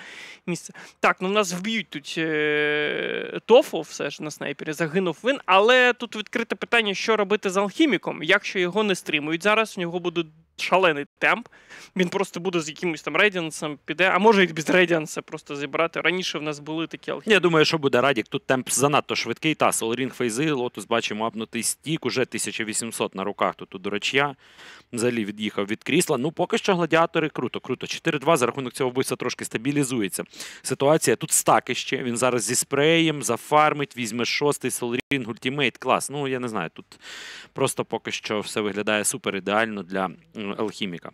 місце. Так, ну, в нас вб'ють тут е... Тофу, все ж на снайпері, загинув він, але тут відкрите питання, що робити з алхіміком, якщо його не стримують зараз, у нього будуть шалений темп, він просто буде з якимось там Радіансом, піде, а може і без Радіанса просто зібрати. Раніше в нас були такі алхіміки. Я думаю, що буде Радік, тут темп занадто швидкий, та Солрінг фейзи, Лотус бачимо апнутий стік, уже тисяча вісімсот на руках, тут у дурачя, взагалі від'їхав від крісла. Ну, поки що гладіатори круто, круто. чотири-два, за рахунок цього вбивства трошки стабілізується ситуація. Тут стаки ще, він зараз зі спреєм зафармить, візьме шостий Солрінг, ультимейт, клас. Ну, я не знаю, тут просто поки що все виглядає супер ідеально для алхіміка.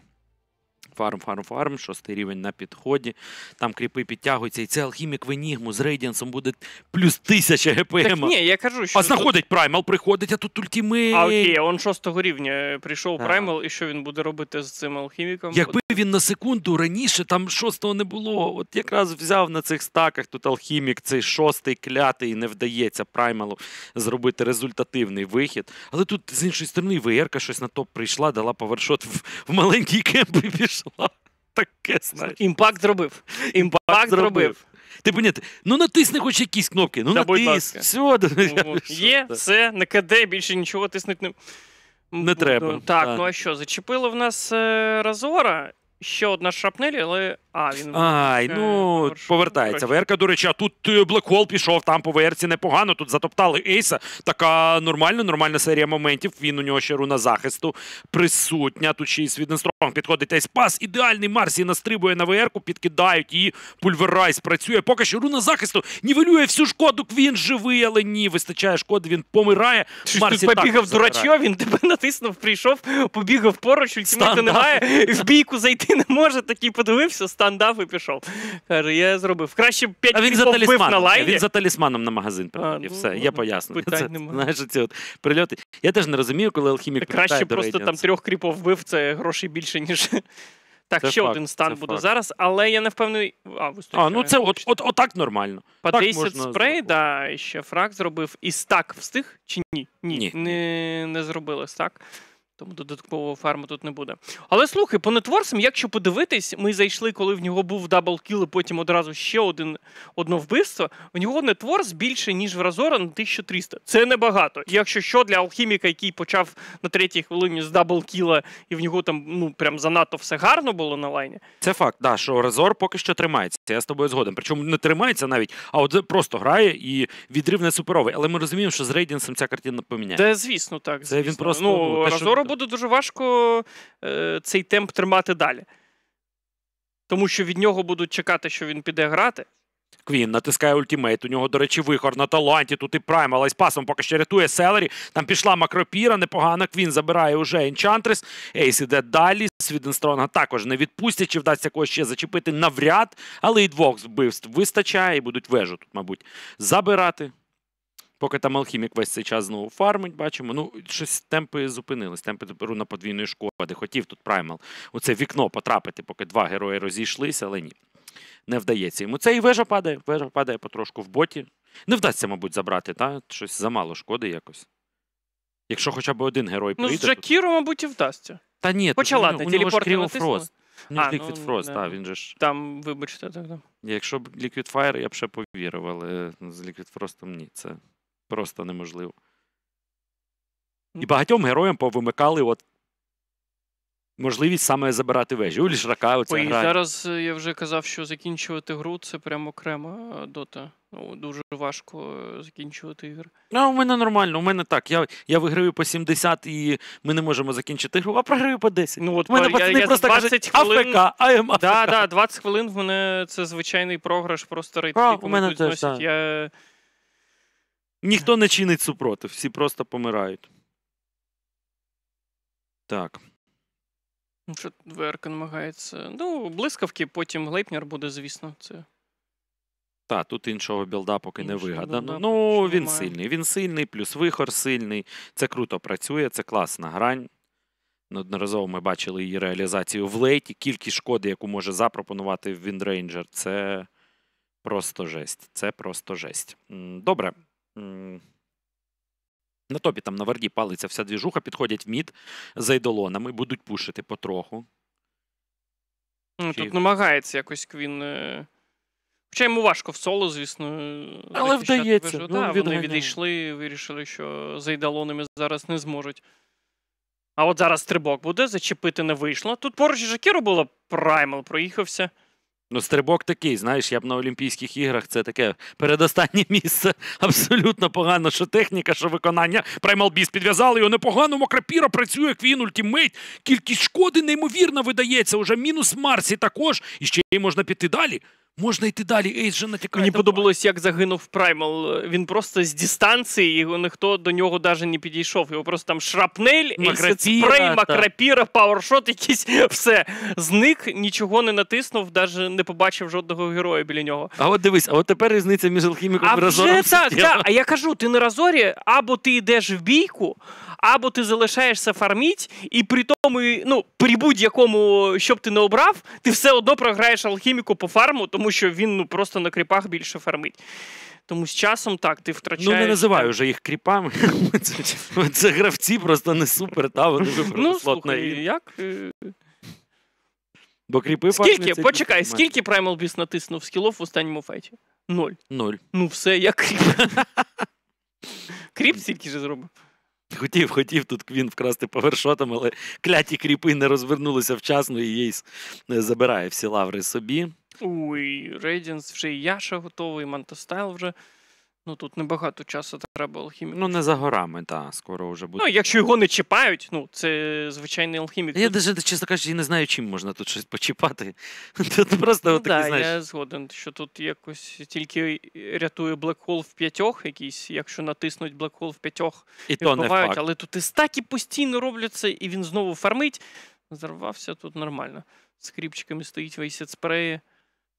Фарм, фарм, фарм, шостий рівень на підході. Там кріпи підтягуються, і це алхімік в Енігму з Рейдіансом буде плюс тисяча ГПМ. Ні, я кажу, що... А знаходить тут... Праймал, приходить, а тут ультімейт. А окей, он шостого рівня прийшов Праймал, і що він буде робити з цим алхіміком? Якби він на секунду раніше, там шостого не було. От якраз взяв на цих стаках тут алхімік, цей шостий клятий, не вдається Праймалу зробити результативний вихід. Але тут, з іншої сторони, ВР-ка щось на топ прийшла, дала павершот в, в маленький кемп і пішла. Таке, знаєш. Імпакт зробив. Імпакт зробив. Ти поняти, ну натисни хоч якісь кнопки, ну натис, все. Є, все, на КД, більше нічого тиснути не треба. Так, ну а що, зачепило в нас Разора? Ще одна шрапнель, але... А, він... Ай, ну, повертається. ВР-ка, до речі, а тут Блекхол пішов, там по ВР-ці непогано, тут затоптали Ейса. Така нормальна, нормальна серія моментів. Він, у нього ще руна захисту присутня. Тут ще і Свіденстронг підходить Ейс пас. Ідеальний Марсі настрибує на ВР-ку, підкидають її. Пульверайз працює. Поки що руна захисту нівелює всю шкоду. Він живий, але ні, вистачає шкоди, він помирає. Марсі так побігав дурачо, він тебе натиснув, прийшов, побігав поруч, ультимейта не гає, в бійку зайти не може, такий подивився, стан дав і пішов. Каже, я зробив. Краще п'ять кріпов пив на лайні. Він за талісманом на магазин прилетів. Все, я поясню. Я теж не розумію, коли алхімік прилетає до Рейдіанс. Краще просто там трьох кріпов вбив, це грошей більше, ніж... Так, ще один стан буде зараз, але я не впевнений... А, а, ну це от, от, отак нормально. Патрісет спрей, да, ще фраг зробив. І стак встиг чи ні? Ні, ні. Не, не зробили стак. Тому додаткового фарму тут не буде. Але слухай, по нетворцям, якщо подивитись, ми зайшли, коли в нього був даблкіл, і потім одразу ще один, одне вбивство, в нього нетворс більше, ніж в Разора на тисячу триста. Це небагато. Якщо що, для алхіміка, який почав на третій хвилині з даблкіла, і в нього там, ну, прям занадто все гарно було на лайні. Це факт, да, що Разор поки що тримається. Я з тобою згоден. Причому не тримається навіть, а от просто грає, і відрив не суперовий. Але ми розуміємо, що з Рейдіансом ця картина поміняє. Це, звісно, так. Звісно. Це він просто... Ну, те, Разору буде дуже важко е, цей темп тримати далі. Тому що від нього будуть чекати, що він піде грати. Квін натискає ультимейт, у нього, до речі, вихор на таланті, тут і Прайм, але з пасом поки ще рятує Селері, там пішла макропіра, непогано, Квін забирає уже Енчантрес, Ейс іде далі, Свіденстронга також не відпустять, чи вдасться когось ще зачепити навряд, але і двох вбивств вистачає, і будуть вежу тут, мабуть, забирати. Поки там Алхімік весь цей час знову фармить, бачимо. Ну, щось темпи зупинились, темпи руна подвійної шкоди. Хотів тут Праймал у це вікно потрапити, поки два герої розійшлися, але ні. Не вдається йому. Це і вежа падає, вежа падає потрошку в боті. Не вдасться, мабуть, забрати, та? Щось замало шкоди якось. Якщо хоча б один герой прийде... Ну, з Джакіро, мабуть, і вдасться. Та ні, почала, у нього ж Кріофрост. У нього ж Ліквід Фрост, так, він же ж... Там, вибачте, так, так. Якщо б Ліквід Фаєр, я б ще повірив, але з Ліквід Фростом ні, це просто неможливо. І багатьом героям повимикали от можливість саме забирати вежі. У Лішрака оця гра. Ой, зараз я вже казав, що закінчувати гру – це прям окрема дота. Ну, дуже важко закінчувати ігри. Ну, у мене нормально, у мене так. Я, я виграю по сімдесят, і ми не можемо закінчити гру, а програю по десять. Ну, от, у мене пацани просто кажуть, хвилин... АФК, АМ АФК. Да, да, двадцять хвилин в мене це звичайний програш, просто рейд. А, у мене теж, так. Я... Ніхто не чинить супротив, всі просто помирають. Так. Ну, що ВРК намагається? Ну, блискавки, потім Глейпнер буде, звісно, це... Та, тут іншого білда поки не вигадано. Ну, він сильний. Він сильний, плюс вихор сильний. Це круто працює, це класна грань. Одноразово ми бачили її реалізацію в лейті. Кількість шкоди, яку може запропонувати Віндрейнджер, це просто жесть. Це просто жесть. Добре. На топі там на варді палиться вся двіжуха, підходять в мід за ідолонами, будуть пушити потроху. Ну, тут намагається якось Квін... Хоча йому важко в соло, звісно. Але вдається. Ну, да, вони відійшли, вирішили, що за ідолонами зараз не зможуть. А от зараз стрибок буде, зачепити не вийшло. Тут поруч Жакіру було, Праймал проїхався. Ну, стрибок такий, знаєш, я б на Олімпійських іграх, це таке передостаннє місце. Абсолютно погано, що техніка, що виконання. Primal Beast підв'язали його непогано, Мокропіра працює, Квін ультимейт. Кількість шкоди неймовірна видається, уже мінус Марсі також. І ще й можна піти далі. Можна йти далі, Ейс же натякає. Мені подобалось, як загинув Праймал. Він просто з дистанції, і ніхто до нього навіть не підійшов. Його просто там шрапнель, спрей, макропіра, пауершот якийсь, все. Зник, нічого не натиснув, навіть не побачив жодного героя біля нього. А от дивись, а от тепер різниця між Алхіміком і Разором. А вже так, так. А я кажу, ти на Разорі, або ти йдеш в бійку, або ти залишаєшся фарміть, і при тому, ну, при будь-якому, щоб ти не обрав, ти все одно програєш Алхіміку по фарму, тому що він, ну, просто на кріпах більше фармить. Тому з часом, так, ти втрачаєш... Ну, не називаю вже їх кріпами. Це гравці просто не супер, та вони вибрали. Ну, слухай, як... Бо кріпи... Скільки, почекай, скільки Primal Beast натиснув скілов в останньому файті? Ноль. Ноль. Ну, все, я кріп. Кріп стільки ж зробив. Хотів, хотів тут Квін вкрасти повершотом, але кляті кріпи не розвернулися вчасно, і Єйс забирає всі лаври собі. Ой, Radiance вже і Яша готовий, і Manta Style вже. Ну, тут небагато часу треба Алхіміку. Ну, не за горами, так, скоро вже буде. Ну, якщо його не чіпають, ну, це звичайний Алхімік. Я навіть, чесно кажучи, не знаю, чим можна тут щось почіпати. Тут просто отакі, знаєш... Ну, так, я згоден, що тут якось тільки рятує Black Hole в п'ятьох якийсь, якщо натиснуть Black Hole в п'ятьох, відбувають, але тут і стаки постійно робляться, і він знову фармить. Зарвався тут нормально. З кріпчиками стоїть вейсет спреї.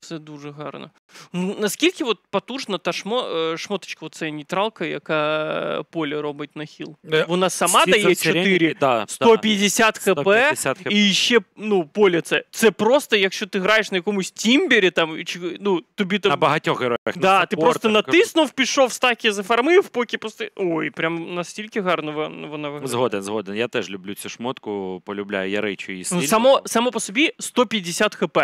Все дуже гарно. Наскільки от потужна та шмо, шмоточка, це нейтралка, яка поле робить на хіл? Вона сама Стіця дає чотири, да, сто п'ятдесят, да, хп, сто п'ятдесят хп, і ще, ну, поле це. Це просто, якщо ти граєш на якомусь тімбері, там, ну, тобі там... На багатьох героях. Так, да, ти просто натиснув, пішов, стаки зафармив, поки пусти... Ой, прям настільки гарно вона виглядає. Згоден, згоден. Я теж люблю цю шмотку, полюбляю, я речу її сильно. Ну, само, само по собі сто п'ятдесят хп.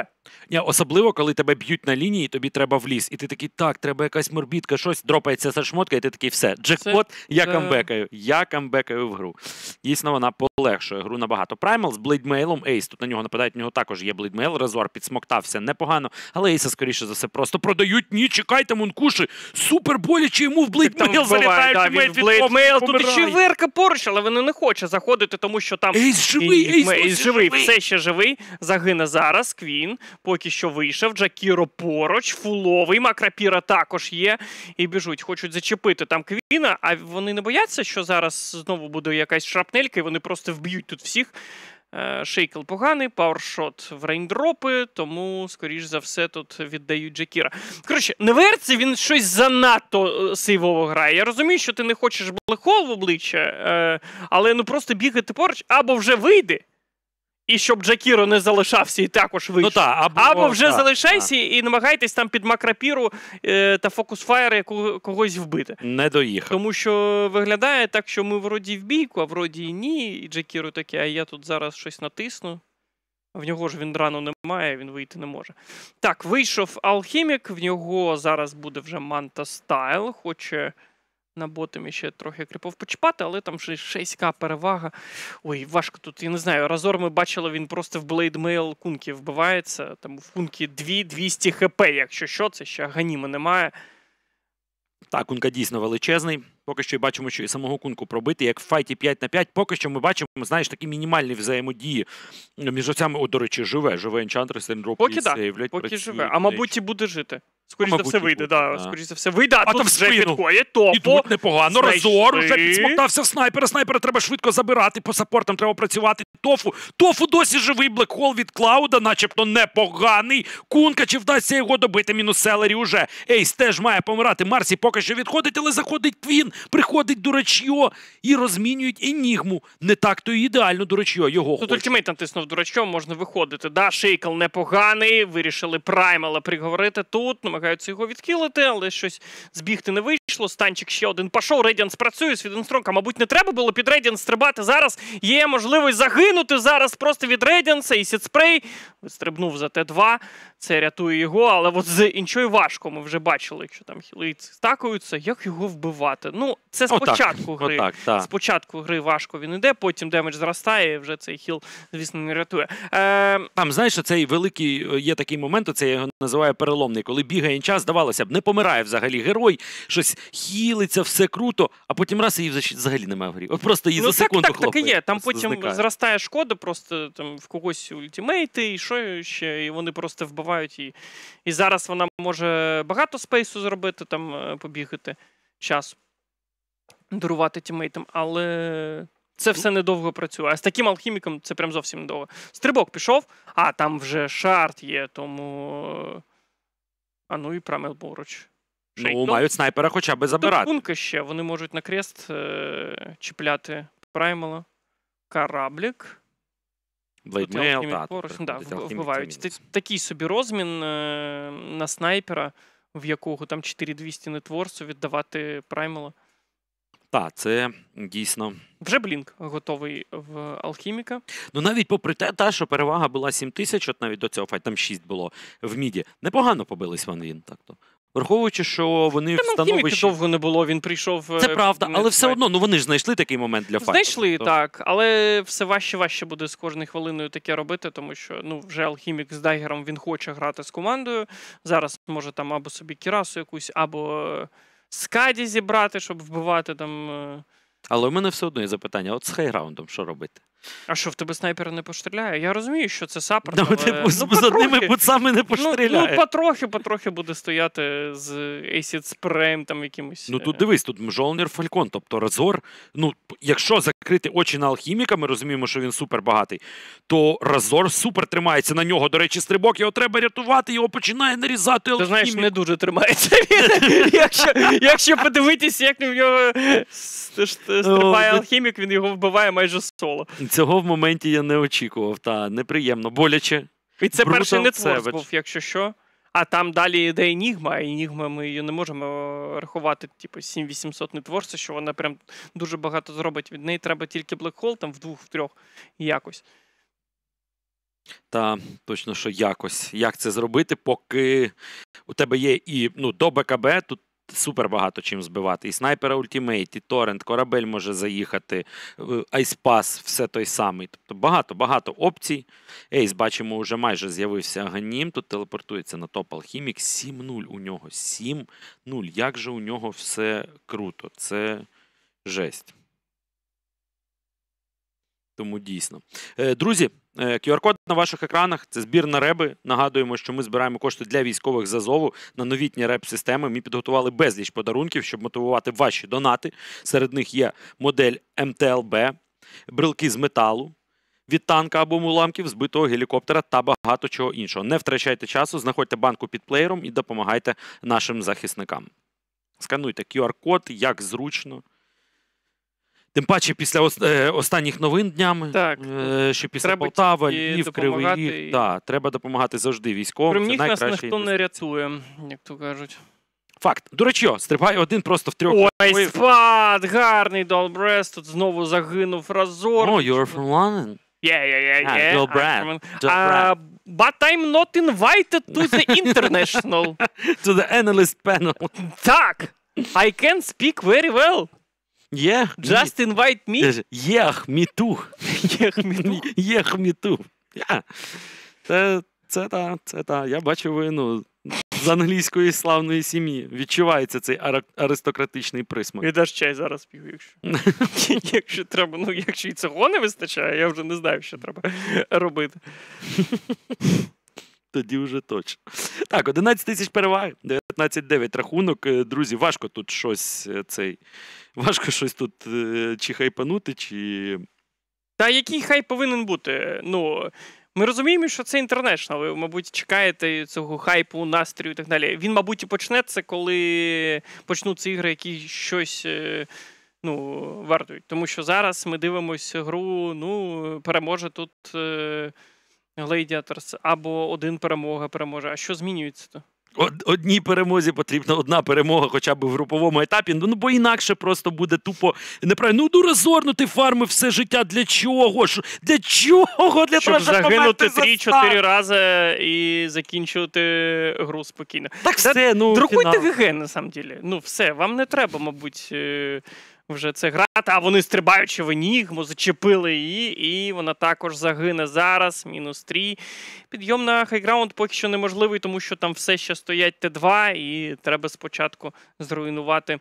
Ні, особливо, коли тебе б'ють на лінії, тобі треба в ліс. І ти такий, так, треба якась морбітка, щось, дропається ця шмотка, і ти такий, все, джекпот, я камбекаю, я камбекаю в гру. Дійсно, вона полегшує гру набагато. Primal з блейдмейлом, Ace, тут на нього нападають, у нього також є блейдмейл, Razor підсмоктався непогано, але Ace, скоріше за все, просто продають, ні, чекайте, мункуші, супер боляче йому в блейдмейл залітають, да, він в блейдмейл, тут ще верка поруч, але він не хоче заходити, тому що там Ace живий, Ace живий, все ще живий, загине зараз, Квін. Поки що вийшов, Джакіро поруч, фуловий, Макропіра також є. І біжуть, хочуть зачепити там Квіна, а вони не бояться, що зараз знову буде якась шрапнелька, і вони просто вб'ють тут всіх. Шейкл поганий, пауершот в рейндропи, тому, скоріш за все, тут віддають Джакіра. Коротше, Неверці, він щось занадто сивово грає. Я розумію, що ти не хочеш блекхол в обличчя, але ну просто бігати поруч, або вже вийди, і щоб Джакіро не залишався і також вийшов. Ну, та, або, або вже та, залишайся та. І намагайтесь там під макропіру е, та фокус-фаєр когось вбити. Не доїхав. Тому що виглядає так, що ми вроді в бійку, а вроді і ні. І Джакіро таке, а я тут зараз щось натисну. В нього ж Віндрану немає, він вийти не може. Так, вийшов Алхімік, в нього зараз буде вже Манта Стайл, хоче... На ботом ще трохи кріпов почіпати, але там вже шість ка перевага. Ой, важко тут, я не знаю. Разор ми бачили, він просто в Blade Mail кунки вбивається. Там в кунки дві тисячі двісті хп, якщо що, це ще Агганіма немає. Так, кунка дійсно величезний. Поки що бачимо, що і самого кунку пробити, як в файті п'ять на п'ять. Поки що ми бачимо, знаєш, такі мінімальні взаємодії між оцями. О, до речі, живе, живе Enchantress, Endrop. Поки так, да, поки живе. А мабуть і буде жити. Скоріше за все вийде, да, скоріше за все вийде, а, а тут вже підходять, топо. Ідуть непогано, Разор вже підсмоктався в снайпера, снайпера треба швидко забирати, по саппортам треба працювати. Тофу, Тофу досі живий, блекхол від Клауда, начебто непоганий. Кунка, чи вдасться його добити, мінус селері уже. Ейс теж має помирати, Марсі поки що відходить, але заходить Квін, приходить Дурачйо і розмінюють Енігму. Не так то і ідеально Дурачйо його хоче. Тут ультимейт натиснув Дурачйо, можна виходити. Да, Шейкл непоганий, вирішили Праймала приговорити тут. Намагаються його відхилити, але щось збігти не вийшло. Станчик ще один пішов, Радіанс працює, Свіденстронка, мабуть, не треба було під Радіанс стрибати. Зараз є можливість загинути зараз просто від Радіанса, і Сідспрей стрибнув за Т два, це рятує його, але от з іншою важко, ми вже бачили, якщо там хіли стакуються, як його вбивати? Ну, це спочатку О, так. гри. О, так, так. Спочатку гри важко він іде, потім демедж зростає, і вже цей хіл, звісно, не рятує. Е... Там, знаєш, цей великий, є такий момент, оце я його називаю переломний, коли бігає час, здавалося б, не помирає взагалі герой, щось хілиться, все круто, а потім раз її взагалі немає в грі. От просто її ну, за так, секунду так, хлопає. Так, так і є. Там потім зникає. Зростає шкода, просто там в когось ультимейти, і що ще, і вони просто вбивають її. І зараз вона може багато спейсу зробити, там побігати час, дарувати тіммейтам, але... Це все недовго працює. А з таким алхіміком це прям зовсім недовго. Стрибок пішов, а там вже шарт є, тому... А ну і Прамел поруч. Ну, мають снайпера хоча б забирати. Кунка ще, вони можуть на крест е чіпляти Праймала. Кораблік. Блейдмейл, так. Да, вбивають. Такий собі розмін е на снайпера, в якого там чотири тисячі двісті нетворцу віддавати Праймала. Так, це дійсно... Вже Блінк готовий в Алхіміка. Ну навіть попри те, та, що перевага була сім тисяч, от навіть до цього файт, там шість було в міді. Непогано побились вони він так-то. Враховуючи, що вони в становищі... довго не було, він прийшов... Це правда, але все одно, ну вони ж знайшли такий момент для файту. Знайшли, то... так, але все важче-важче буде з кожною хвилиною таке робити, тому що, ну, вже Алхімік з Дайгером, він хоче грати з командою. Зараз може там або собі Кірасу якусь, або... Скаді зібрати, щоб вбивати там... Але у мене все одно є запитання, от з хайраундом що робити? А що, в тебе снайпер не постріляє? Я розумію, що це саппорт, але... Ти, ну, з потрохи, одними буцами не постріляє. Ну, потрохи-потрохи ну, буде стояти з Acid Spray, там якимось... Ну, тут дивись, тут Мжолнір Фалькон, тобто Разор, ну, якщо закрити очі на Алхіміка, ми розуміємо, що він супер багатий, то Разор супер тримається на нього. До речі, стрибок, його треба рятувати, його починає нарізати Алхімік. Ти знаєш, не дуже тримається він. Якщо подивитися, як в нього стрибає Алхімік, він його вбиває майже соло. Цього в моменті я не очікував, та неприємно, боляче. І це Брутал перший нетворс був, якщо що. А там далі йде Енігма, а Енігма ми її не можемо рахувати, типу, сім вісімсот нетворса, що вона прям дуже багато зробить. Від неї треба тільки блекхол, там в двох, в трьох якось. Та, точно, що якось. Як це зробити, поки у тебе є і, ну, до БКБ, тут супер багато чим збивати. І снайпера ультимейт, і торрент, корабель може заїхати, айспас, все той самий. Тобто багато-багато опцій. Ейс, бачимо, вже майже з'явився Агганім, тут телепортується на топ Алхімік. сім нуль у нього, сім нуль. Як же у нього все круто. Це жесть. Тому дійсно. Друзі, ку ар-код на ваших екранах – це збір на реби. Нагадуємо, що ми збираємо кошти для військових з Азову на новітні реб-системи. Ми підготували безліч подарунків, щоб мотивувати ваші донати. Серед них є модель ем те ел бе, брелки з металу, від танка або уламків, збитого гелікоптера та багато чого іншого. Не втрачайте часу, знаходьте банку під плеєром і допомагайте нашим захисникам. Скануйте ку ар код, як зручно. Тим паче після останніх новин днями, так, що після Полтави, Львів, Кривий Ріг, і... да, треба допомагати завжди військовим. При них нас ніхто не рятує, як то кажуть. Факт. До речі, стрибай один просто в трьох. Ой, спад! Гарний Долбрес, тут знову загинув Разор. Oh, you're from London? Yeah, yeah, yeah, yeah. Dolbred. Uh, but I'm not invited to the International. To the analyst panel. Так! I can speak very well. Yeah, just me. Invite me. Yeah, me too. Yeah, me too. Yeah, me too. Yeah. Це, це та, це та. Я бачу ви, ну, з англійської славної сім'ї. Відчувається цей аристократичний присмак. І даш чай зараз п'ю, якщо. Якщо треба, ну, якщо і цього не вистачає, я вже не знаю, що треба робити. Тоді вже точно. Так, одинадцять тисяч переваги, дев'ятнадцять дев'ять рахунок. Друзі, важко тут щось цей... Важко щось тут чи хайпанути, чи... Та який хайп повинен бути? Ну, ми розуміємо, що це інтернешнл. Ви, мабуть, чекаєте цього хайпу, настрою і так далі. Він, мабуть, і почнеться, коли почнуться ігри, які щось... ну, вартують. Тому що зараз ми дивимося гру, ну, переможе тут... Гладіаторс або один перемога переможе. А що змінюється-то? Одній перемозі потрібна одна перемога хоча б в груповому етапі, ну бо інакше просто буде тупо неправильно. Ну, Разор, ну ти фармив все життя. Для чого? Для чого? Для щоб того, загинути три-чотири рази і закінчувати гру спокійно. Так все, Та, ну... Друкуйте ГГ, на самом ділі. Ну все, вам не треба, мабуть... вже це грати, а вони, стрибаючи в Енігму, зачепили її, і вона також загине зараз, мінус три. Підйом на хайграунд поки що неможливий, тому що там все ще стоять Т два, і треба спочатку зруйнувати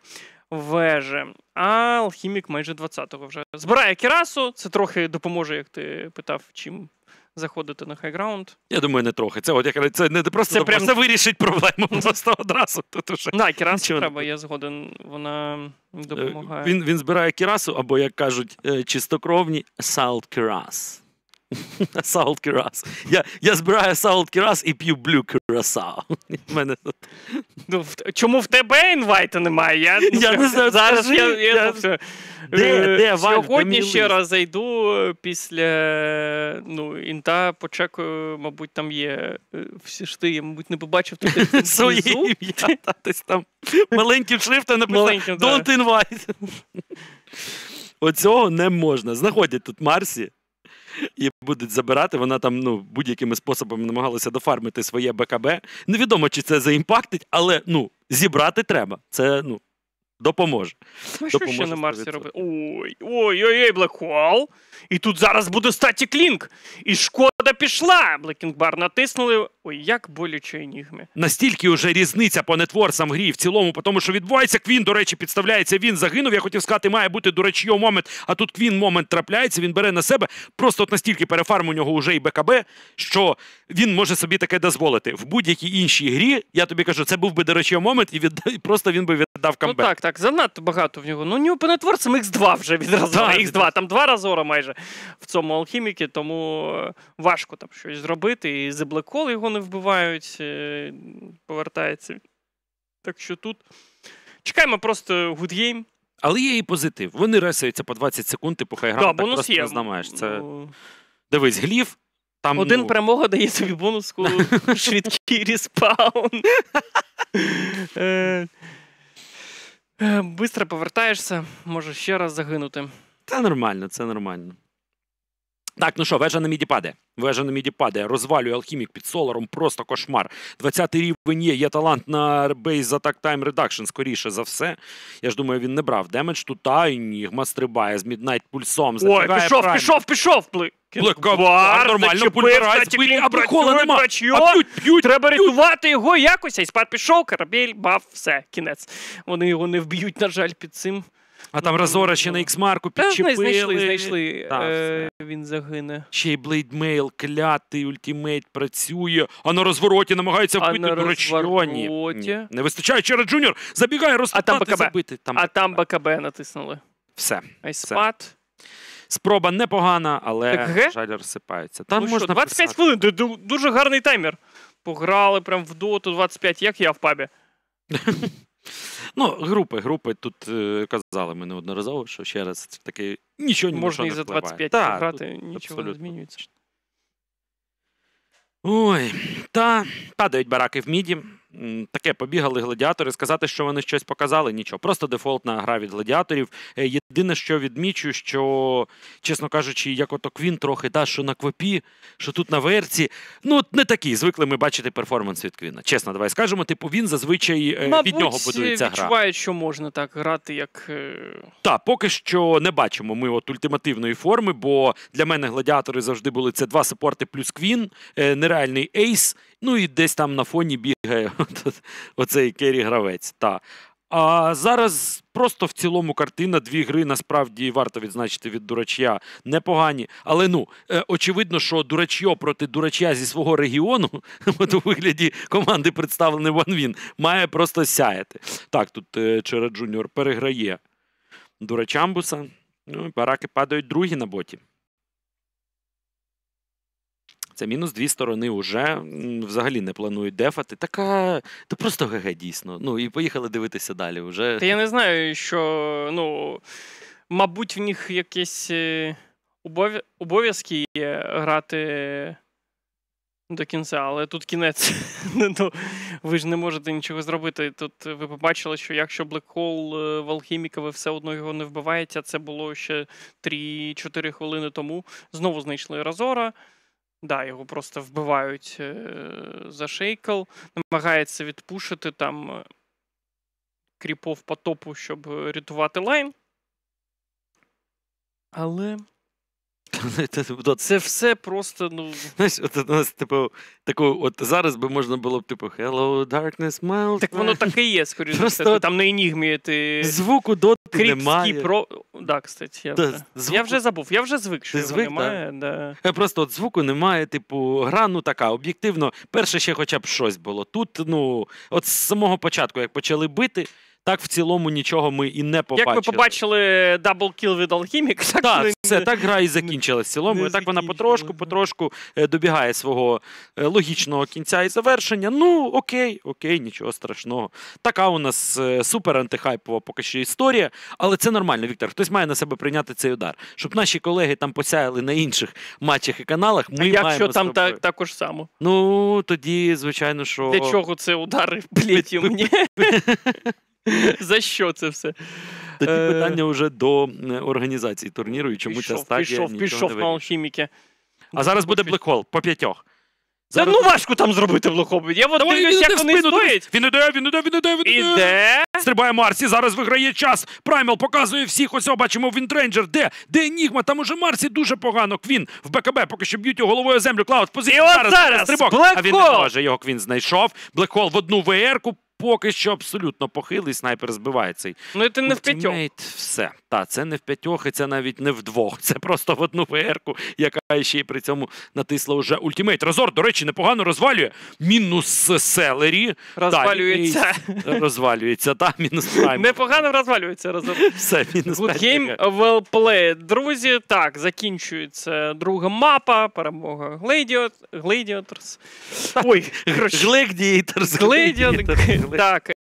вежі. А Алхімік майже двадцятого вже збирає кірасу, це трохи допоможе, як ти питав, чим заходити на хайграунд. Я думаю, не трохи. Це от якраз це не просто це прям... це вирішить проблему просто одразу. Тут уже да, кірасу нічого треба. Я згоден. Вона допомагає. Він він збирає кірасу, або як кажуть, чистокровні Assault Cuirass. Assault Cuirass. Я, я збираю Assault Cuirass і п'ю Blue Curaçao. Мене тут... ну, чому в тебе інвайта немає? Я, ну, я не знаю, зараз я, я, я... Все. Де, де, сьогодні Вальф, ще раз зайду після, ну, інта, почекаю, мабуть, там є всі ж ти, я, мабуть, не побачив тут своє ім'я, десь там маленьким шрифтом написано Don't invite. Оцього не можна. Знаходять тут Марсі і будуть забирати, вона там, ну, будь-якими способами намагалася дофармити своє БКБ. Невідомо, чи це заімпактить, але, ну, зібрати треба. Це, ну, допоможе. А що ще на Марсі робити? Ой-ой-ой, Блекхол! І тут зараз буде Static Link! І шкода пішла! Black King Bar натиснули. Ой, як боляче Енігми. Настільки вже різниця по нетворсам грі в цілому, тому що відбувається. Квін, до речі, підставляється, він загинув. Я хотів сказати, має бути, до речі, його момент, а тут Квін момент трапляється, він бере на себе. Просто от настільки перефарм у нього уже і БКБ, що він може собі таке дозволити. В будь-якій іншій грі, я тобі кажу, це був би, до речі, момент, і, від... і просто він би віддав камбек. Ну так, так, занадто багато в нього. Ну, у нього по нетворсам ікс два вже відразу. ікс два, там два Разора майже в цьому Алхіміки, тому важко там щось зробити. І заблокол його не вбивають, повертається. Так що тут чекаємо просто good game. Але є і позитив. Вони ресаються по двадцять секунд, типу хайграунд, да, так просто не знамаєш. Це... Дивись, глів. Там, Один ну... перемога дає собі бонус, коли швидкий респаун. Бистро повертаєшся, можеш ще раз загинути. Та нормально, це нормально. Так, ну що, вежа на міді падає. Вежа на міді падає. Розвалює Алхімік під Соларом. Просто кошмар. двадцятий рівень є. Є талант на бейс атак тайм редакшн, скоріше за все. Я ж думаю, він не брав демедж. Тут та Енігма стрибає з Міднайт пульсом. Ой, пішов, прайм. пішов, пішов, пішов. Блеккабар, нормально, пульверайз, пилі, а брехола нема, а п'ють, п'ють, треба рятувати його якось, а іспад пішов, корабель, бав, все, кінець. Вони його не вб'ють, на жаль, під цим. А там Разора ще на ікс-марку підчепили. Знайшли, знайшли, він загине. Ще й Blade Mail, клятий, ультимейт працює, а на розвороті намагається вбити дурачоні. Не вистачає, Черед Джуніор забігає, розтатати, забити. А там БКБ натиснули. Все. Айспад. Спроба непогана, але, на жаль, розсипається. Там ну можна що, двадцять п'ять писати. Хвилин, дуже гарний таймер. Пограли прям в доту двадцять п'ять, як я в пабі. Ну, групи, групи тут казали ми неодноразово, що ще раз таки нічого не можна і за двадцять п'ять грати, нічого не змінюється. Ой, та падають бараки в міді. Таке, побігали гладіатори. Сказати, що вони щось показали, нічого. Просто дефолтна гра від гладіаторів. Єдине, що відмічу, що, чесно кажучи, як ото Квін трохи, та, що на Квапі, що тут на верці. Ну, не такі. Звикли ми бачити перформанс від Квіна. Чесно, давай скажемо. Типу, він зазвичай мабуть, від нього будується гра. Відчувають, що можна так грати, як... Так, поки що не бачимо ми от ультимативної форми, бо для мене гладіатори завжди були це два саппорти плюс Квін, нереальний Ейс, ну і десь там на фоні бігає оцей керрі-гравець. А зараз просто в цілому картина, дві гри, насправді, варто відзначити від Дурач'я, непогані. Але, ну, очевидно, що Дурач'йо проти Дурач'я зі свого регіону, от у вигляді команди представлений ван він, має просто сяяти. Так, тут Чера Джуніор переграє Дурачамбуса. Ну, бараки падають другі на боті. Це мінус дві сторони вже взагалі не планують дефати. Така, то просто ГГ дійсно. Ну і поїхали дивитися далі вже. Та я не знаю, що, ну, мабуть, в них якісь обов'язки є грати до кінця, але тут кінець. Ну, ви ж не можете нічого зробити. Тут ви побачили, що якщо Black Hole в Алхіміка, ви все одно його не вбиваєте. Це було ще три-чотири хвилини тому. Знову знайшли Разора. Да, його просто вбивають за шейкл, намагається відпушити там кріпов по топу, щоб рятувати лайн. Але це все просто, ну... Знаєш, от у нас, типу, таку, от зараз би можна було б, типу, Hello, Darkness, Mild... Так воно так і є, скоріше за все, там на Енігмі ти... Звуку доти немає. Так, кстати, я вже забув, я вже звик, що його немає. Просто от звуку немає, типу, гра, ну така, об'єктивно, перше ще хоча б щось було. Тут, ну, от з самого початку, як почали бити... Так, в цілому, нічого ми і не побачили. Як ми побачили даблкіл від Alchemic, так... Так, все, так гра і закінчилась в цілому. І так вона потрошку-потрошку добігає свого логічного кінця і завершення. Ну, окей, окей, нічого страшного. Така у нас супер антихайпова поки що історія, але це нормально, Віктор. Хтось має на себе прийняти цей удар. Щоб наші колеги там посяяли на інших матчах і каналах, ми маємо... А якщо там також само? Ну, тоді, звичайно, що... Для чого це удари, блять, і мені? За що це все? Тоді питання вже до організації турніру і чому ця стадія нічого не вирішує. Пішов, пішов на Алхіміки. А зараз буде Black Hole по п'ятьох. Та ну важко там зробити Black Hole. Я от дивлюсь, як вони стоять. Він іде, він іде, він іде, він іде. Стрибає Марсі, зараз виграє час. Праймал показує всіх, ось бачимо Віндрейнджер. Де? Де Енігма? Там уже Марсі дуже погано. Квін в БКБ, поки що б'ють його головою землю. Клауд, позиція. І от зараз Black Hole. А він не може, його Квін знайшов. Black Hole в одну ве ер-ку. Поки що абсолютно похилий, снайпер збиває цей. Ну, це не в п'ятьох. Все. Та, це не в п'ятьох, і це навіть не в двох. Це просто в одну ве ер-ку, яка ще й при цьому натисла вже ультимейт. Разор, до речі, непогано розвалює. Мінус селері. Розвалюється. Та, розвалюється, та, мінус прайм. Непогано розвалюється, Разор. Все, мінус Good game, well played. Друзі, так, закінчується друга мапа, перемога Gladiators. Ой, коротше. Gladiators. Gladiators. Так,